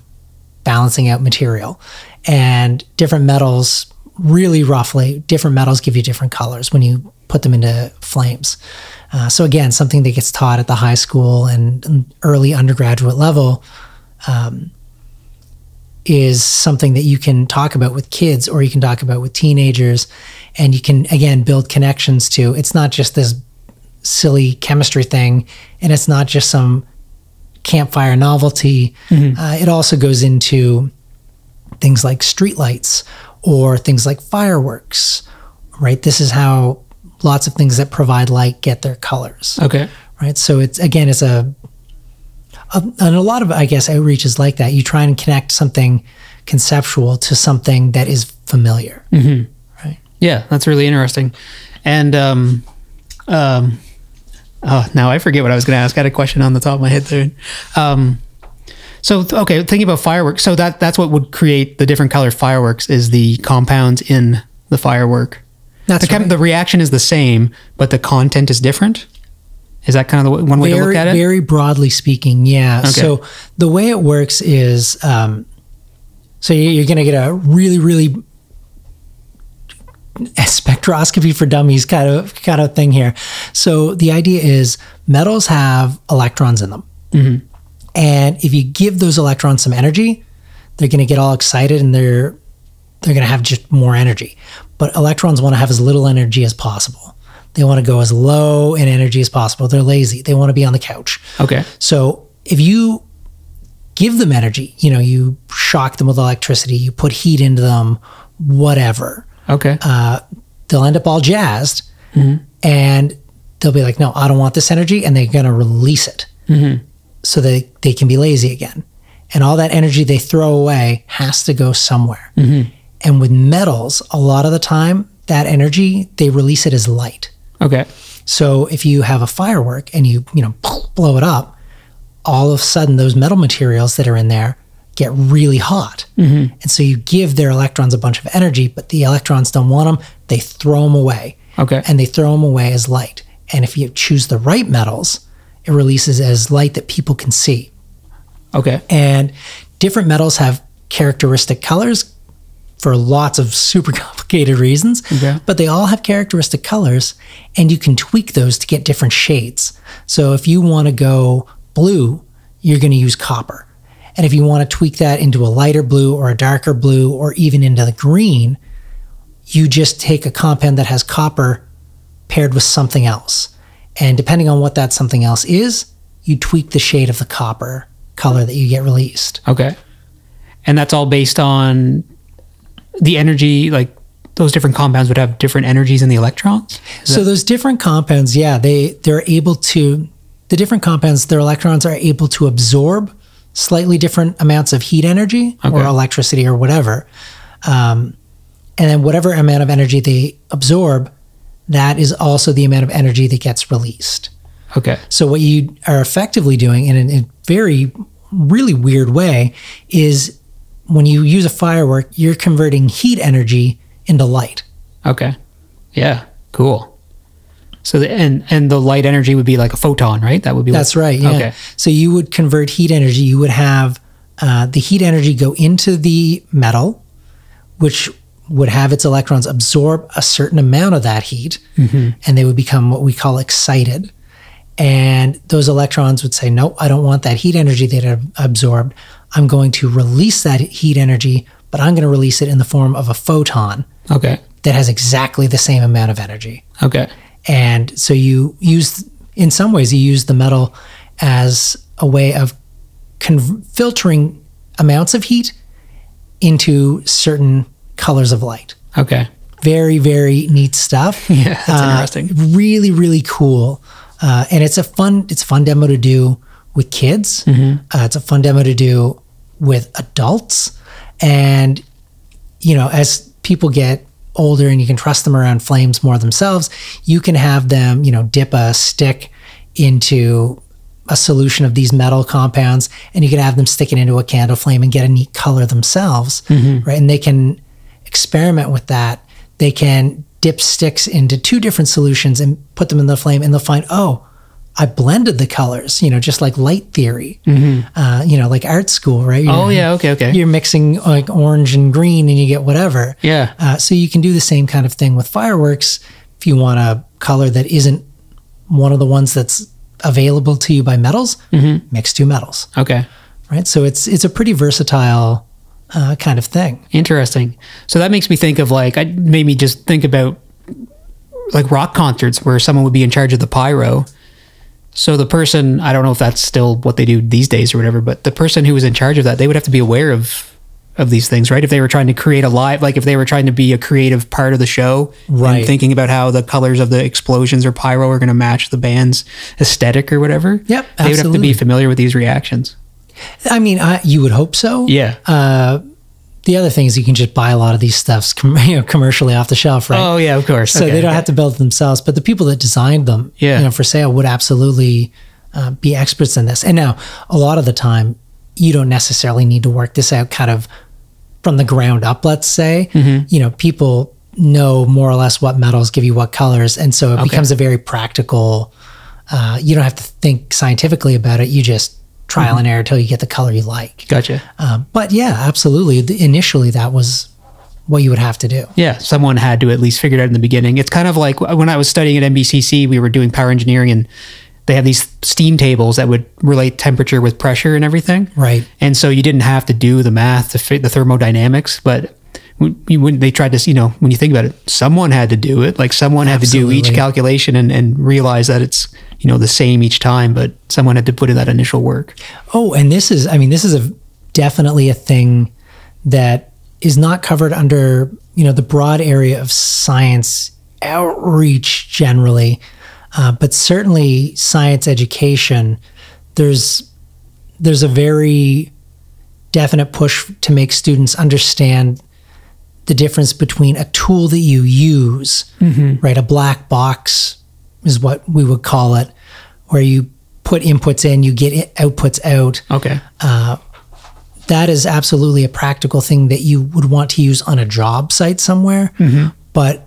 balancing out material, and different metals, really roughly, different metals give you different colors when you put them into flames. Uh, so again, something that gets taught at the high school and early undergraduate level, um, is something that you can talk about with kids, or you can talk about with teenagers, and you can, again, build connections to. It's not just this silly chemistry thing, and it's not just some campfire novelty. Mm-hmm. Uh, it also goes into things like streetlights or things like fireworks, right? This is how lots of things that provide light get their colors. Okay. Right. So it's, again, it's a, a, and a lot of, I guess, outreach is like that. You try and connect something conceptual to something that is familiar. Mm-hmm. Right. Yeah. That's really interesting. And, um, um, oh, now I forget what I was going to ask. I had a question on the top of my head there. Um, So, okay, thinking about fireworks. So that that's what would create the different color fireworks, is the compounds in the firework. That's the, right. The reaction is the same, but the content is different. Is that kind of the one way very, to look at it? Very broadly speaking, yeah. Okay. So the way it works is, um, so you're going to get a really, really spectroscopy for dummies kind of, kind of thing here. So the idea is metals have electrons in them. Mm-hmm. And if you give those electrons some energy, they're going to get all excited and they're they're going to have just more energy. But electrons want to have as little energy as possible. They want to go as low in energy as possible. They're lazy. They want to be on the couch. Okay. So if you give them energy, you know, you shock them with electricity, you put heat into them, whatever. Okay. Uh, they'll end up all jazzed, mm-hmm. and they'll be like, no, I don't want this energy. And they're going to release it. Mm-hmm. So they, they can be lazy again. And all that energy they throw away has to go somewhere. Mm-hmm. And with metals, a lot of the time, that energy, they release it as light. Okay. So if you have a firework and you, you know, blow it up, all of a sudden those metal materials that are in there get really hot. Mm-hmm. And so you give their electrons a bunch of energy, but the electrons don't want them. They throw them away. Okay. And they throw them away as light. And if you choose the right metals, it releases as light that people can see. Okay. And different metals have characteristic colors for lots of super complicated reasons, okay. but they all have characteristic colors, and you can tweak those to get different shades. So if you want to go blue, you're going to use copper. And if you want to tweak that into a lighter blue or a darker blue, or even into the green, you just take a compound that has copper paired with something else. And depending on what that something else is, you tweak the shade of the copper color that you get released. Okay. And that's all based on the energy, like those different compounds would have different energies in the electrons? Is so those different compounds, yeah, they, they're able to, the different compounds, their electrons are able to absorb slightly different amounts of heat energy, okay. or electricity or whatever. Um, and then whatever amount of energy they absorb, that is also the amount of energy that gets released. Okay. So what you are effectively doing in a very, really weird way is when you use a firework, you're converting heat energy into light. Okay. Yeah. Cool. So the, and, and the light energy would be like a photon, right? That would be. That's what, right. Yeah. Okay. So you would convert heat energy. You would have uh, the heat energy go into the metal, which would have its electrons absorb a certain amount of that heat, mm-hmm. and they would become what we call excited. And those electrons would say, no, I don't want that heat energy that I've absorbed. I'm going to release that heat energy, but I'm going to release it in the form of a photon, okay. that has exactly the same amount of energy. Okay. And so you use, in some ways, you use the metal as a way of filtering amounts of heat into certain colors of light. Okay. Very, very neat stuff. Yeah, that's uh, interesting. Really, really cool. Uh, and it's a fun, it's a fun demo to do with kids. Mm-hmm. Uh, it's a fun demo to do with adults. And, you know, as people get older and you can trust them around flames more themselves, you can have them, you know, dip a stick into a solution of these metal compounds, and you can have them stick it into a candle flame and get a neat color themselves. Mm-hmm. Right. And they can experiment with that. They can dip sticks into two different solutions and put them in the flame, and they'll find, oh, I blended the colors, you know, just like light theory, mm-hmm. uh, you know, like art school, right? You're, oh, yeah, okay, okay. You're mixing like orange and green and you get whatever. Yeah. Uh, so you can do the same kind of thing with fireworks if you want a color that isn't one of the ones that's available to you by metals, mm-hmm. mix two metals. Okay. Right? So it's, it's a pretty versatile uh, kind of thing. Interesting. So that makes me think of like, it made me just think about like rock concerts where someone would be in charge of the pyro. So the person, I don't know if that's still what they do these days or whatever, but the person who was in charge of that, they would have to be aware of of these things, right? If they were trying to create a live, like if they were trying to be a creative part of the show, right, and thinking about how the colors of the explosions or pyro are going to match the band's aesthetic or whatever. Yep, absolutely. They would have to be familiar with these reactions. I mean, I, you would hope so. Yeah. Uh, the other thing is you can just buy a lot of these stuffs com you know, commercially off the shelf, right? Oh, yeah, of course. So okay, they don't yeah. have to build it themselves, but the people that designed them yeah. you know, for sale would absolutely uh, be experts in this. And now, a lot of the time, you don't necessarily need to work this out kind of from the ground up, let's say. Mm-hmm. You know, people know more or less what metals give you what colors, and so it okay. becomes a very practical, uh, you don't have to think scientifically about it, you just trial and error until you get the color you like. Gotcha. Um, but yeah, absolutely. Initially, that was what you would have to do. Yeah, someone had to at least figure it out in the beginning. It's kind of like when I was studying at M B C C, we were doing power engineering, and they had these steam tables that would relate temperature with pressure and everything. Right. And so you didn't have to do the math to fit the thermodynamics, but when they tried to, you know, when you think about it, someone had to do it. Like someone had Absolutely. to do each calculation and, and realize that it's, you know, the same each time, but someone had to put in that initial work. Oh, and this is, I mean, this is a definitely a thing that is not covered under, you know, the broad area of science outreach generally, uh, but certainly science education. There's, there's a very definite push to make students understand the difference between a tool that you use, mm-hmm. right? A black box is what we would call it, where you put inputs in, you get outputs out. Okay. Uh, that is absolutely a practical thing that you would want to use on a job site somewhere. Mm-hmm. But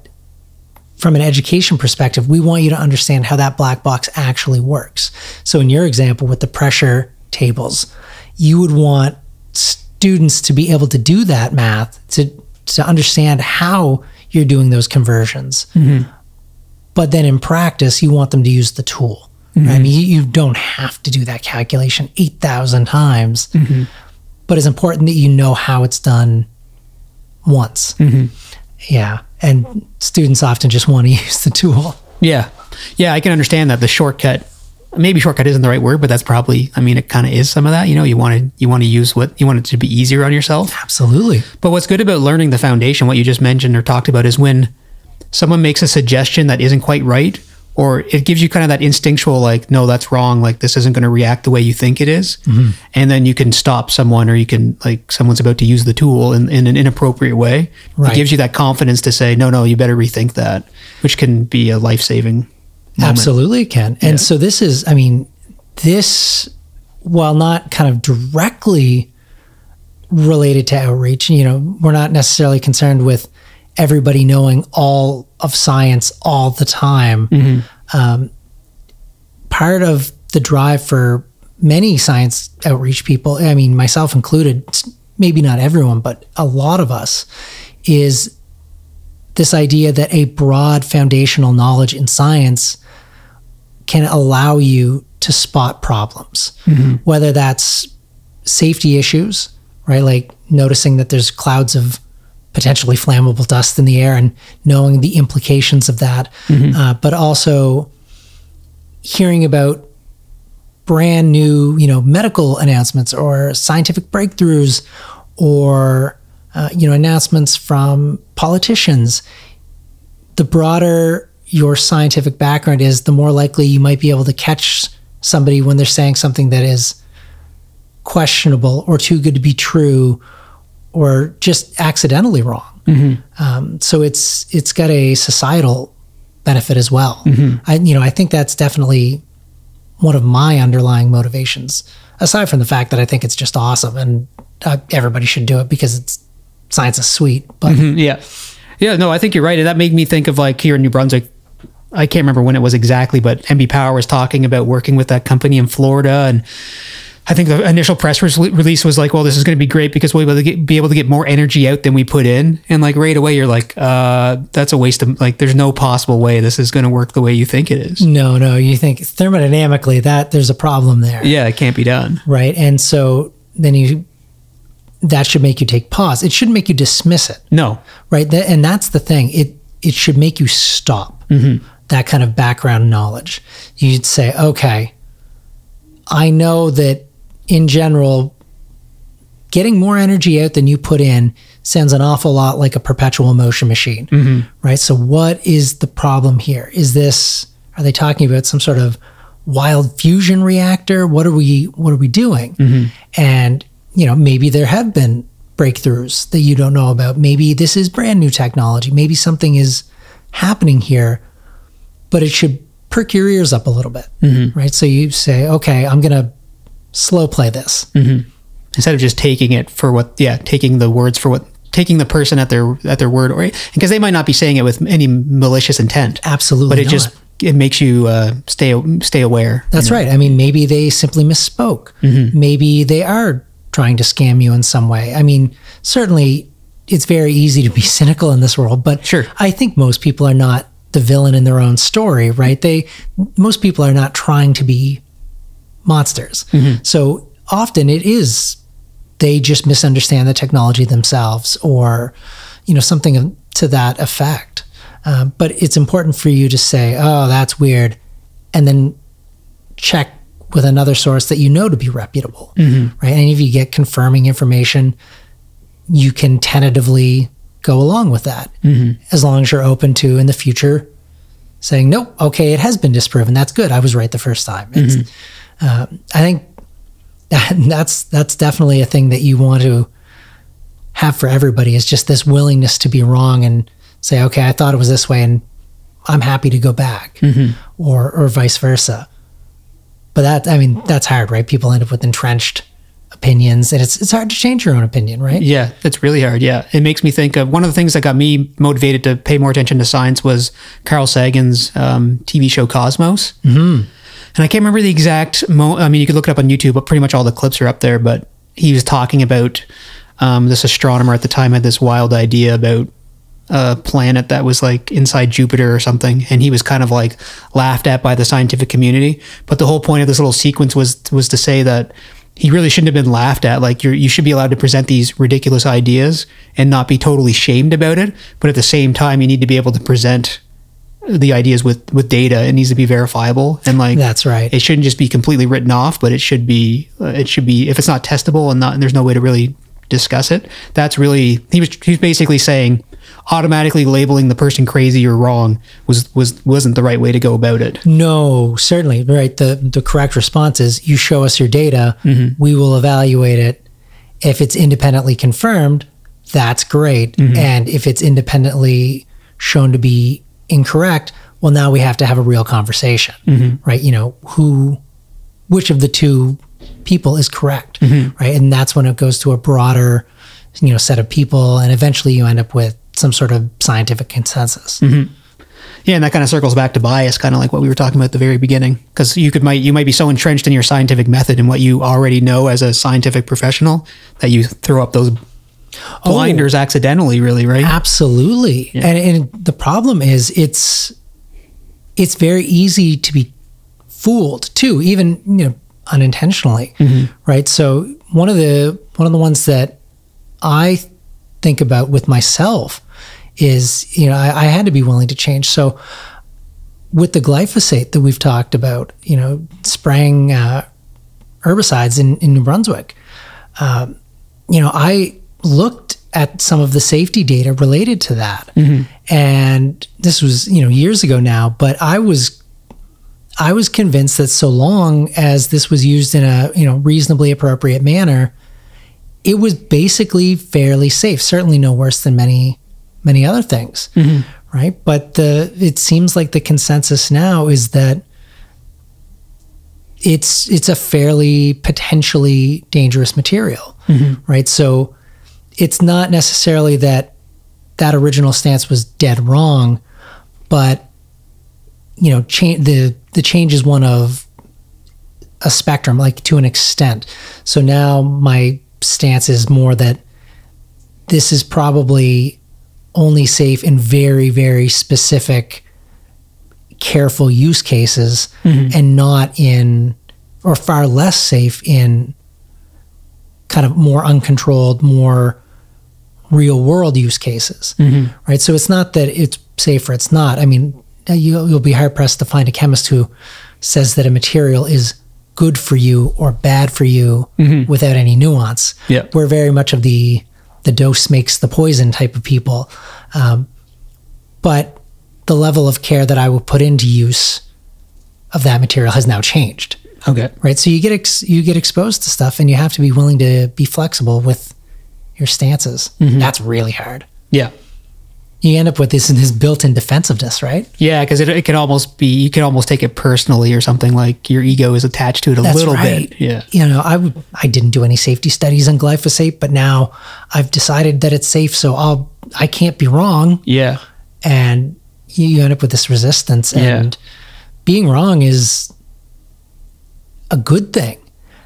from an education perspective, we want you to understand how that black box actually works. So in your example with the pressure tables, you would want students to be able to do that math, to to understand how you're doing those conversions. Mm-hmm. But then in practice, you want them to use the tool. Mm-hmm. Right? I mean, you don't have to do that calculation eight thousand times, mm-hmm. but it's important that you know how it's done once. Mm-hmm. Yeah. And students often just want to use the tool. Yeah. Yeah. I can understand that the shortcut, maybe shortcut isn't the right word, but that's probably, I mean, it kind of is some of that, you know, you want to, you want to use what you want it to be easier on yourself. Absolutely. But what's good about learning the foundation, what you just mentioned or talked about, is when someone makes a suggestion that isn't quite right, or it gives you kind of that instinctual, like, no, that's wrong. Like this isn't going to react the way you think it is. Mm-hmm. And then you can stop someone, or you can, like, someone's about to use the tool in, in an inappropriate way. Right. It gives you that confidence to say, no, no, you better rethink that, which can be a life-saving moment. Absolutely it can. And yeah. so this is, I mean, this, while not kind of directly related to outreach, you know, we're not necessarily concerned with everybody knowing all of science all the time. Mm-hmm. Um, part of the drive for many science outreach people, I mean, myself included, maybe not everyone, but a lot of us, is this idea that a broad foundational knowledge in science can allow you to spot problems, mm-hmm. whether that's safety issues, right? Like noticing that there's clouds of potentially flammable dust in the air and knowing the implications of that, mm-hmm. uh, but also hearing about brand new, you know, medical announcements or scientific breakthroughs, or uh, you know, announcements from politicians. The broader your scientific background is, the more likely you might be able to catch somebody when they're saying something that is questionable or too good to be true, or just accidentally wrong. Mm-hmm. um, so it's it's got a societal benefit as well. Mm-hmm. I you know I think that's definitely one of my underlying motivations, aside from the fact that I think it's just awesome and uh, everybody should do it because it's science is sweet. But mm-hmm. yeah, yeah, no, I think you're right, and that made me think of, like, here in New Brunswick, I can't remember when it was exactly, but M B Power was talking about working with that company in Florida, and I think the initial press re release was like, well, this is going to be great because we'll be able, to get, be able to get more energy out than we put in. And like right away, you're like, uh, that's a waste of, like, there's no possible way this is going to work the way you think it is. No, no. You think thermodynamically that there's a problem there. Yeah, it can't be done. Right. And so then you that should make you take pause. It shouldn't make you dismiss it. No. Right? And that's the thing. It, it should make you stop. Mm-hmm. That kind of background knowledge. You'd say, okay, I know that in general, getting more energy out than you put in sounds an awful lot like a perpetual motion machine, mm-hmm. right? So what is the problem here? Is this, are they talking about some sort of wild fusion reactor? What are we, what are we doing? Mm-hmm. And, you know, maybe there have been breakthroughs that you don't know about. Maybe this is brand new technology. Maybe something is happening here, but it should perk your ears up a little bit, mm-hmm. right? So you say, okay, I'm going to slow play this. Mm-hmm. Instead of just taking it for what, yeah, taking the words for what, taking the person at their at their word, or because they might not be saying it with any malicious intent. Absolutely, but it not. just it makes you uh, stay stay aware. That's right. Know? I mean, maybe they simply misspoke. Mm-hmm. Maybe they are trying to scam you in some way. I mean, certainly it's very easy to be cynical in this world, but sure, I think most people are not the villain in their own story, right? They most people are not trying to be monsters. Mm-hmm. So often it is. They just misunderstand the technology themselves, or, you know, something to that effect. Uh, but it's important for you to say, oh, that's weird. And then check with another source that you know to be reputable, mm-hmm. right? And if you get confirming information, you can tentatively go along with that, mm-hmm. as long as you're open to, in the future, saying, nope, okay, it has been disproven. That's good. I was right the first time. Mm-hmm. It's, uh, I think that's that's definitely a thing that you want to have for everybody, is just this willingness to be wrong and say, okay, I thought it was this way and I'm happy to go back, mm-hmm. or or vice versa. But that, I mean, that's hard, right? People end up with entrenched opinions, and it's it's hard to change your own opinion, right? Yeah, it's really hard. Yeah. It makes me think of, one of the things that got me motivated to pay more attention to science was Carl Sagan's um, T V show Cosmos. Mm-hmm. And I can't remember the exact moment. I mean, you could look it up on YouTube, but pretty much all the clips are up there. But he was talking about um, this astronomer at the time had this wild idea about a planet that was like inside Jupiter or something. And he was kind of like laughed at by the scientific community. But the whole point of this little sequence was was to say that he really shouldn't have been laughed at. Like, you're, you should be allowed to present these ridiculous ideas and not be totally shamed about it. But at the same time, you need to be able to present the ideas with, with data. It needs to be verifiable. And like, that's right. It shouldn't just be completely written off, but it should be, uh, it should be, if it's not testable and not, and there's no way to really discuss it. That's really, he was, he was basically saying automatically labeling the person crazy or wrong was, was, wasn't the right way to go about it. No, certainly. Right. The, the correct response is, you show us your data. Mm-hmm. We will evaluate it. If it's independently confirmed, that's great. Mm-hmm. And if it's independently shown to be incorrect, well, now we have to have a real conversation, mm-hmm. right? You know, who, which of the two people is correct, mm-hmm. right? And that's when it goes to a broader, you know, set of people, and eventually you end up with some sort of scientific consensus. Mm-hmm. Yeah, and that kind of circles back to bias, kind of like what we were talking about at the very beginning, because you could might you might be so entrenched in your scientific method and what you already know as a scientific professional that you throw up those blinders oh, accidentally, really, right? Absolutely. Yeah. And, and the problem is it's it's very easy to be fooled too, even, you know, unintentionally, mm-hmm. right? So one of the one of the ones that I think about with myself is, you know, I, I had to be willing to change. So with the glyphosate that we've talked about, you know, spraying uh, herbicides in, in New Brunswick, um, you know, I looked at some of the safety data related to that. Mm-hmm. And this was, you know, years ago now, but I was, I was convinced that so long as this was used in a, you know, reasonably appropriate manner, it was basically fairly safe, certainly no worse than many, many other things. Mm-hmm. Right. But the, it seems like the consensus now is that it's, it's a fairly potentially dangerous material. Mm-hmm. Right. So it's not necessarily that that original stance was dead wrong, but, you know, change the, the change is one of a spectrum, like, to an extent. So now my stance is more that this is probably only safe in very, very specific, careful use cases, mm-hmm. and not in, or far less safe in kind of more uncontrolled, more real world use cases, mm-hmm. right? So it's not that it's safer, it's not. I mean, you, you'll be hard pressed to find a chemist who says that a material is good for you or bad for you mm-hmm. without any nuance. Yep. We're very much of the, the dose makes the poison type of people. Um, but the level of care that I will put into use of that material has now changed. Okay. Right. So you get, ex you get exposed to stuff and you have to be willing to be flexible with your stances. Mm-hmm. That's really hard. Yeah. You end up with this, this built-in defensiveness, right? Yeah, because it, it can almost be, you can almost take it personally or something, like your ego is attached to it a That's little right. bit. Yeah. You know, I, I didn't do any safety studies on glyphosate, but now I've decided that it's safe, so I'll, I can't be wrong. Yeah. And you end up with this resistance, and yeah. being wrong is a good thing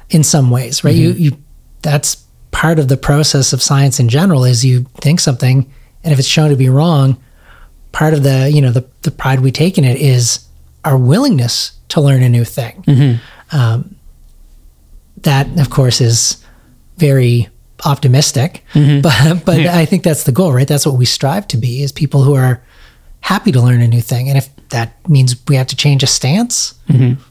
in some ways, right? Mm-hmm. You, you, that's part of the process of science in general, is you think something, and if it's shown to be wrong, part of the, you know, the, the pride we take in it is our willingness to learn a new thing. Mm-hmm. Um, that of course is very optimistic, mm-hmm. but, but yeah. I think that's the goal, right? That's what we strive to be, is people who are happy to learn a new thing. And if that means we have to change a stance, mm-hmm.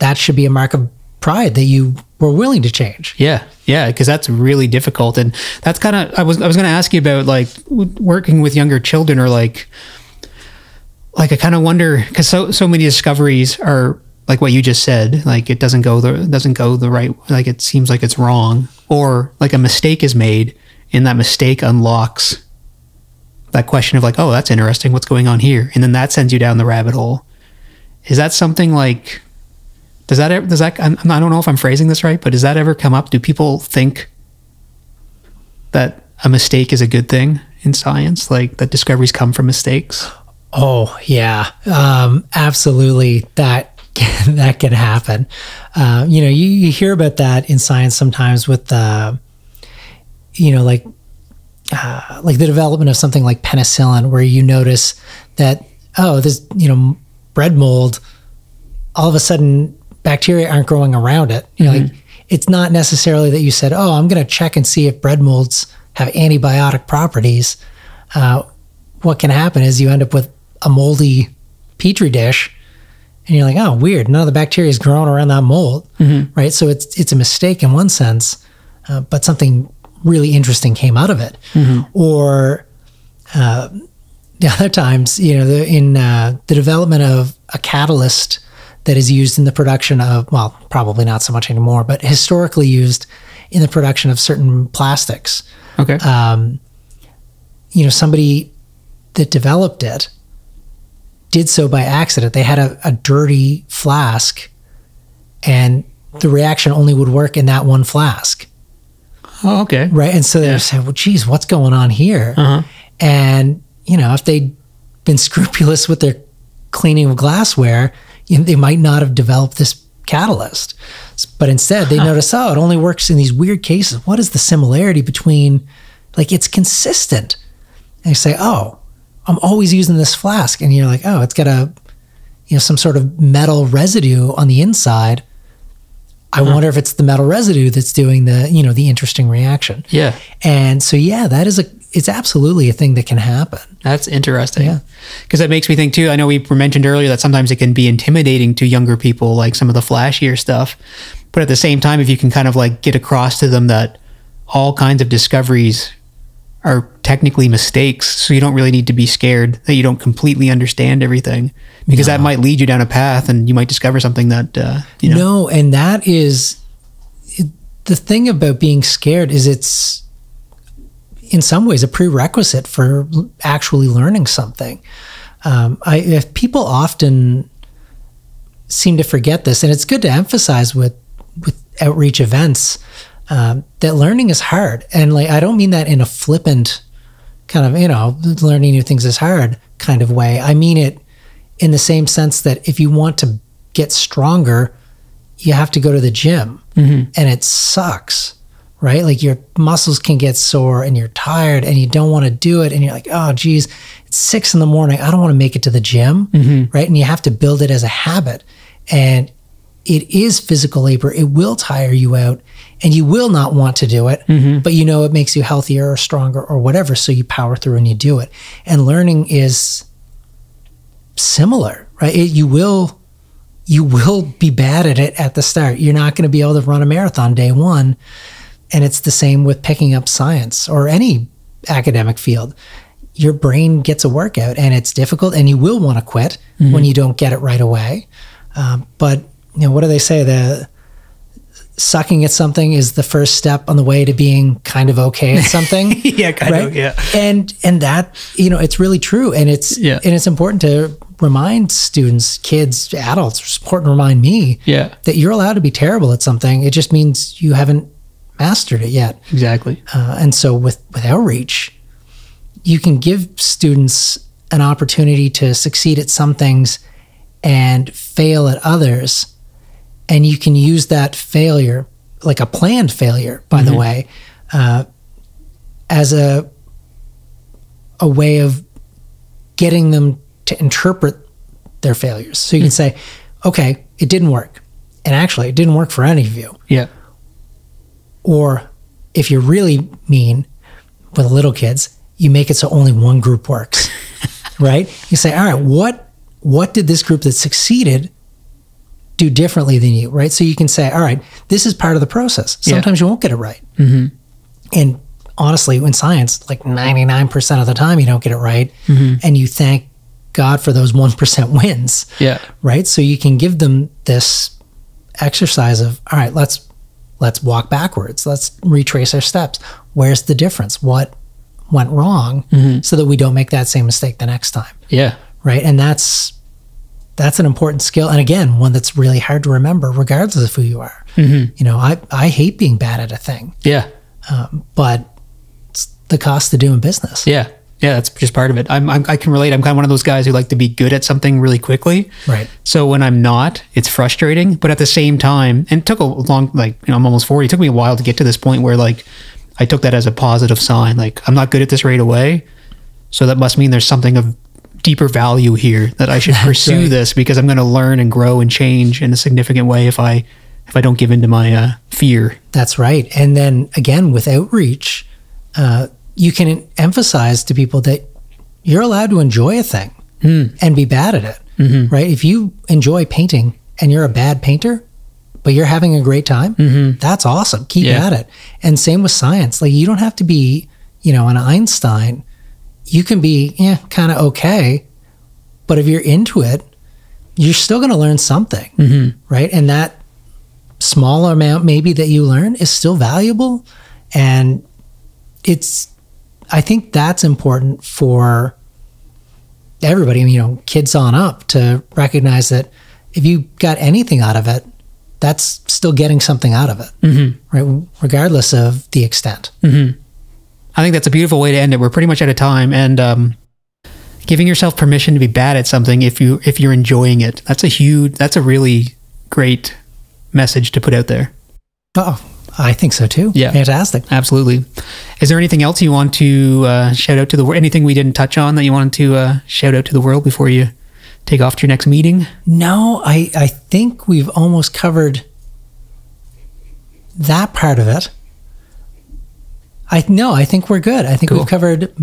that should be a mark of pride that you were willing to change. Yeah. Yeah. Because that's really difficult. And that's kind of, I was, I was going to ask you about like working with younger children, or like, like I kind of wonder, cause so, so many discoveries are like what you just said, like it doesn't go the, doesn't go the right, like it seems like it's wrong, or like a mistake is made and that mistake unlocks that question of like, oh, that's interesting. What's going on here? And then that sends you down the rabbit hole. Is that something like, Does that, does that, I don't know if I'm phrasing this right, but does that ever come up? Do people think that a mistake is a good thing in science? Like that discoveries come from mistakes? Oh yeah. Um, absolutely. That can, that can happen. Uh, you know, you, you hear about that in science sometimes with, uh, you know, like, uh, like the development of something like penicillin, where you notice that, oh, this, you know, bread mold, all of a sudden, bacteria aren't growing around it. You know, mm-hmm. like it's not necessarily that you said, oh, I'm going to check and see if bread molds have antibiotic properties. Uh, what can happen is you end up with a moldy Petri dish and you're like, oh, weird. None of the bacteria is growing around that mold. Mm-hmm. Right. So it's, it's a mistake in one sense, uh, but something really interesting came out of it. Mm-hmm. Or uh, the other times, you know, the, in uh, the development of a catalyst that is used in the production of, well, probably not so much anymore, but historically used in the production of certain plastics. Okay. Um, you know, somebody that developed it did so by accident. They had a, a dirty flask, and the reaction only would work in that one flask. Oh, okay. Right. And so they yeah. said, well, geez, what's going on here? Uh-huh. And, you know, if they'd been scrupulous with their cleaning of glassware, they might not have developed this catalyst, but instead they huh. notice, oh, it only works in these weird cases. What is the similarity between, like, it's consistent. And you say, oh, I'm always using this flask. And you're like, oh, it's got a, you know, some sort of metal residue on the inside. I huh. wonder if it's the metal residue that's doing the, you know, the interesting reaction. Yeah. And so, yeah, that is a, it's absolutely a thing that can happen. That's interesting. Yeah. Because that makes me think too, I know we mentioned earlier that sometimes it can be intimidating to younger people, like some of the flashier stuff. But at the same time, if you can kind of like get across to them that all kinds of discoveries are technically mistakes, so you don't really need to be scared that you don't completely understand everything, because no. that might lead you down a path and you might discover something that, uh, you know. No, and that is it, the thing about being scared is it's, in some ways, a prerequisite for actually learning something. Um, I, if people often seem to forget this, and it's good to emphasize with with outreach events um, that learning is hard. And like, I don't mean that in a flippant kind of, you know, learning new things is hard kind of way. I mean it in the same sense that if you want to get stronger, you have to go to the gym, mm-hmm. and it sucks. Right? Like your muscles can get sore and you're tired and you don't want to do it. And you're like, oh geez, it's six in the morning. I don't want to make it to the gym. Mm-hmm. Right. And you have to build it as a habit. And it is physical labor. It will tire you out and you will not want to do it, mm-hmm. but you know it makes you healthier or stronger or whatever, so you power through and you do it. And learning is similar, right? It, you will you will be bad at it at the start. You're not going to be able to run a marathon day one. And it's the same with picking up science or any academic field. Your brain gets a workout and it's difficult and you will want to quit mm-hmm. when you don't get it right away. Um, but you know, what do they say? The sucking at something is the first step on the way to being kind of okay at something. yeah, kind right? of, yeah. And and that, you know, it's really true. And it's yeah. and it's important to remind students, kids, adults, it's important to remind me yeah. that you're allowed to be terrible at something. It just means you haven't mastered it yet. Exactly. Uh, and so with, with outreach, you can give students an opportunity to succeed at some things and fail at others. And you can use that failure, like a planned failure, by mm-hmm. the way, uh, as a a way of getting them to interpret their failures. So you mm-hmm. can say, okay, it didn't work. And actually, it didn't work for any of you. Yeah. Or if you're really mean with little kids, you make it so only one group works, right? You say, all right, what what did this group that succeeded do differently than you, right? So you can say, all right, this is part of the process. Sometimes yeah. you won't get it right. Mm-hmm. And honestly, in science, like ninety-nine percent of the time you don't get it right. Mm-hmm. And you thank God for those one percent wins, yeah. right? So you can give them this exercise of, all right, let's, let's walk backwards. Let's retrace our steps. Where's the difference? What went wrong mm-hmm. so that we don't make that same mistake the next time? Yeah. Right. And that's, that's an important skill. And again, one that's really hard to remember regardless of who you are. Mm-hmm. You know, I, I hate being bad at a thing. Yeah. Um, but it's the cost of doing business. Yeah. Yeah. That's just part of it. I'm, I'm, I can relate. I'm kind of one of those guys who like to be good at something really quickly. Right. So when I'm not, it's frustrating, but at the same time, and it took a long, like, you know, I'm almost forty. It took me a while to get to this point where like, I took that as a positive sign. Like, I'm not good at this right away. So that must mean there's something of deeper value here that I should pursue right. this, because I'm going to learn and grow and change in a significant way if I if I don't give in to my uh, fear. That's right. And then again, with outreach, uh, you can emphasize to people that you're allowed to enjoy a thing mm. and be bad at it, mm-hmm. right? If you enjoy painting and you're a bad painter, but you're having a great time, mm-hmm. that's awesome. Keep yeah. at it. And same with science. Like, you don't have to be, you know, an Einstein. You can be yeah, kind of okay, but if you're into it, you're still going to learn something, mm-hmm. right? And that small amount maybe that you learn is still valuable. And it's, I think that's important for everybody, I mean, you know, kids on up, to recognize that if you got anything out of it, that's still getting something out of it, mm-hmm. right? Regardless of the extent. Mm-hmm. I think that's a beautiful way to end it. We're pretty much out of time, and um, giving yourself permission to be bad at something if you if you're enjoying it. That's a huge. That's a really great message to put out there. Oh, I think so too. Yeah, fantastic. Absolutely. Is there anything else you want to uh, shout out to the world? Anything we didn't touch on that you wanted to uh, shout out to the world before you take off to your next meeting? No, I I think we've almost covered that part of it. I no, I think we're good. I think cool. we've covered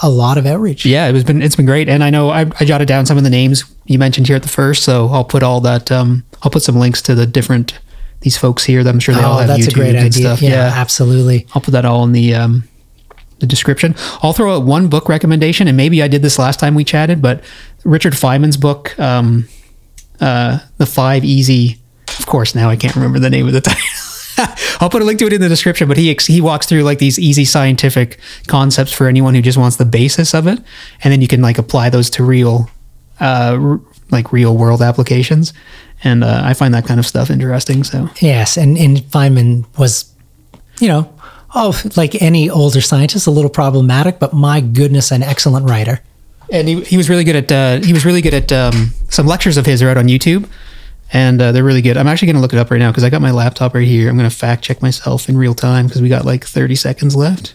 a lot of outreach. Yeah, it was been it's been great, and I know I, I jotted down some of the names you mentioned here at the first, so I'll put all that. Um, I'll put some links to the different these folks here. That I'm sure they oh, all have that's YouTube a great and idea. Stuff. Yeah, yeah, absolutely. I'll put that all in the um, the description. I'll throw out one book recommendation, and maybe I did this last time we chatted, but Richard Feynman's book, um, uh, The Five Easy. Of course, now I can't remember the name of the title. I'll put a link to it in the description, but he he walks through like these easy scientific concepts for anyone who just wants the basis of it, and then you can like apply those to real, uh, r like real world applications, and uh, I find that kind of stuff interesting. So yes, and and Feynman was, you know, oh like any older scientist, a little problematic, but my goodness, an excellent writer. And he he was really good at uh, he was really good at um, some lectures of his are out on YouTube. And uh, they're really good. I'm actually going to look it up right now because I got my laptop right here. I'm going to fact check myself in real time because we got like thirty seconds left.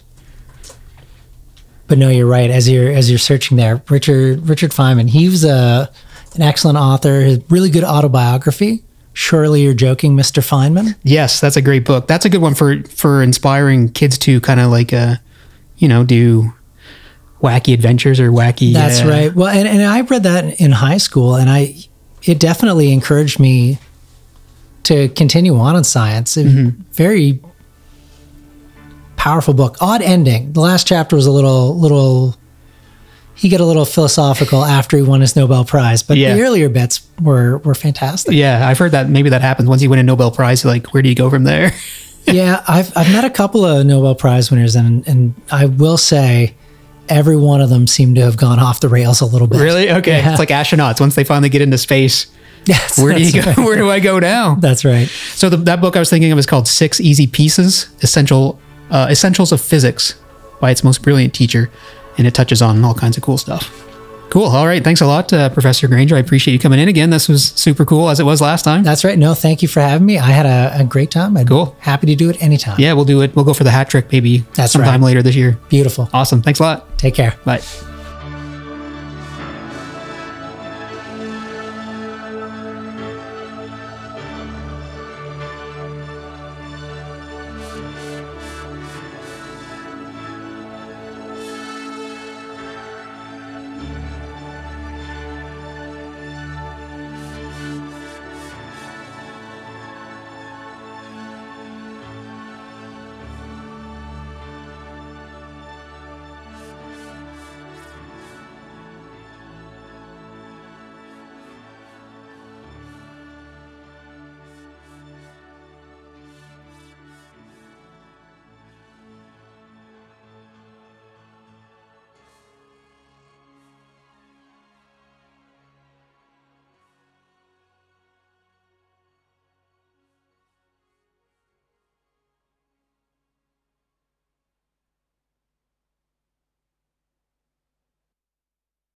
But no, you're right. As you're as you're searching there, Richard Richard Feynman, he was a, an excellent author. His really good autobiography Surely You're Joking, Mister Feynman? Yes, that's a great book. That's a good one for, for inspiring kids to kind of like, uh, you know, do wacky adventures or wacky. That's uh, right. Well, and, and I read that in high school, and I, it definitely encouraged me to continue on in science. It, mm-hmm. Very powerful book. Odd ending. The last chapter was a little, little, he got a little philosophical after he won his Nobel Prize, but yeah. The earlier bits were, were fantastic. Yeah. I've heard that maybe that happens once you win a Nobel Prize. Like, where do you go from there? Yeah. I've, I've met a couple of Nobel Prize winners, and, and I will say every one of them seemed to have gone off the rails a little bit. Really? Okay. Yeah. It's like astronauts. Once they finally get into space, yes, where do you go? Right. Where do I go now? That's right. So the, that book I was thinking of is called Six Easy Pieces, Essential, uh, Essentials of Physics by its most brilliant teacher. And it touches on all kinds of cool stuff. Cool. All right. Thanks a lot, uh, Professor Granger. I appreciate you coming in again. This was super cool, as it was last time. That's right. No, thank you for having me. I had a, a great time. I'm cool. Happy to do it anytime. Yeah, we'll do it. We'll go for the hat trick maybe That's sometime right. later this year. Beautiful. Awesome. Thanks a lot. Take care. Bye.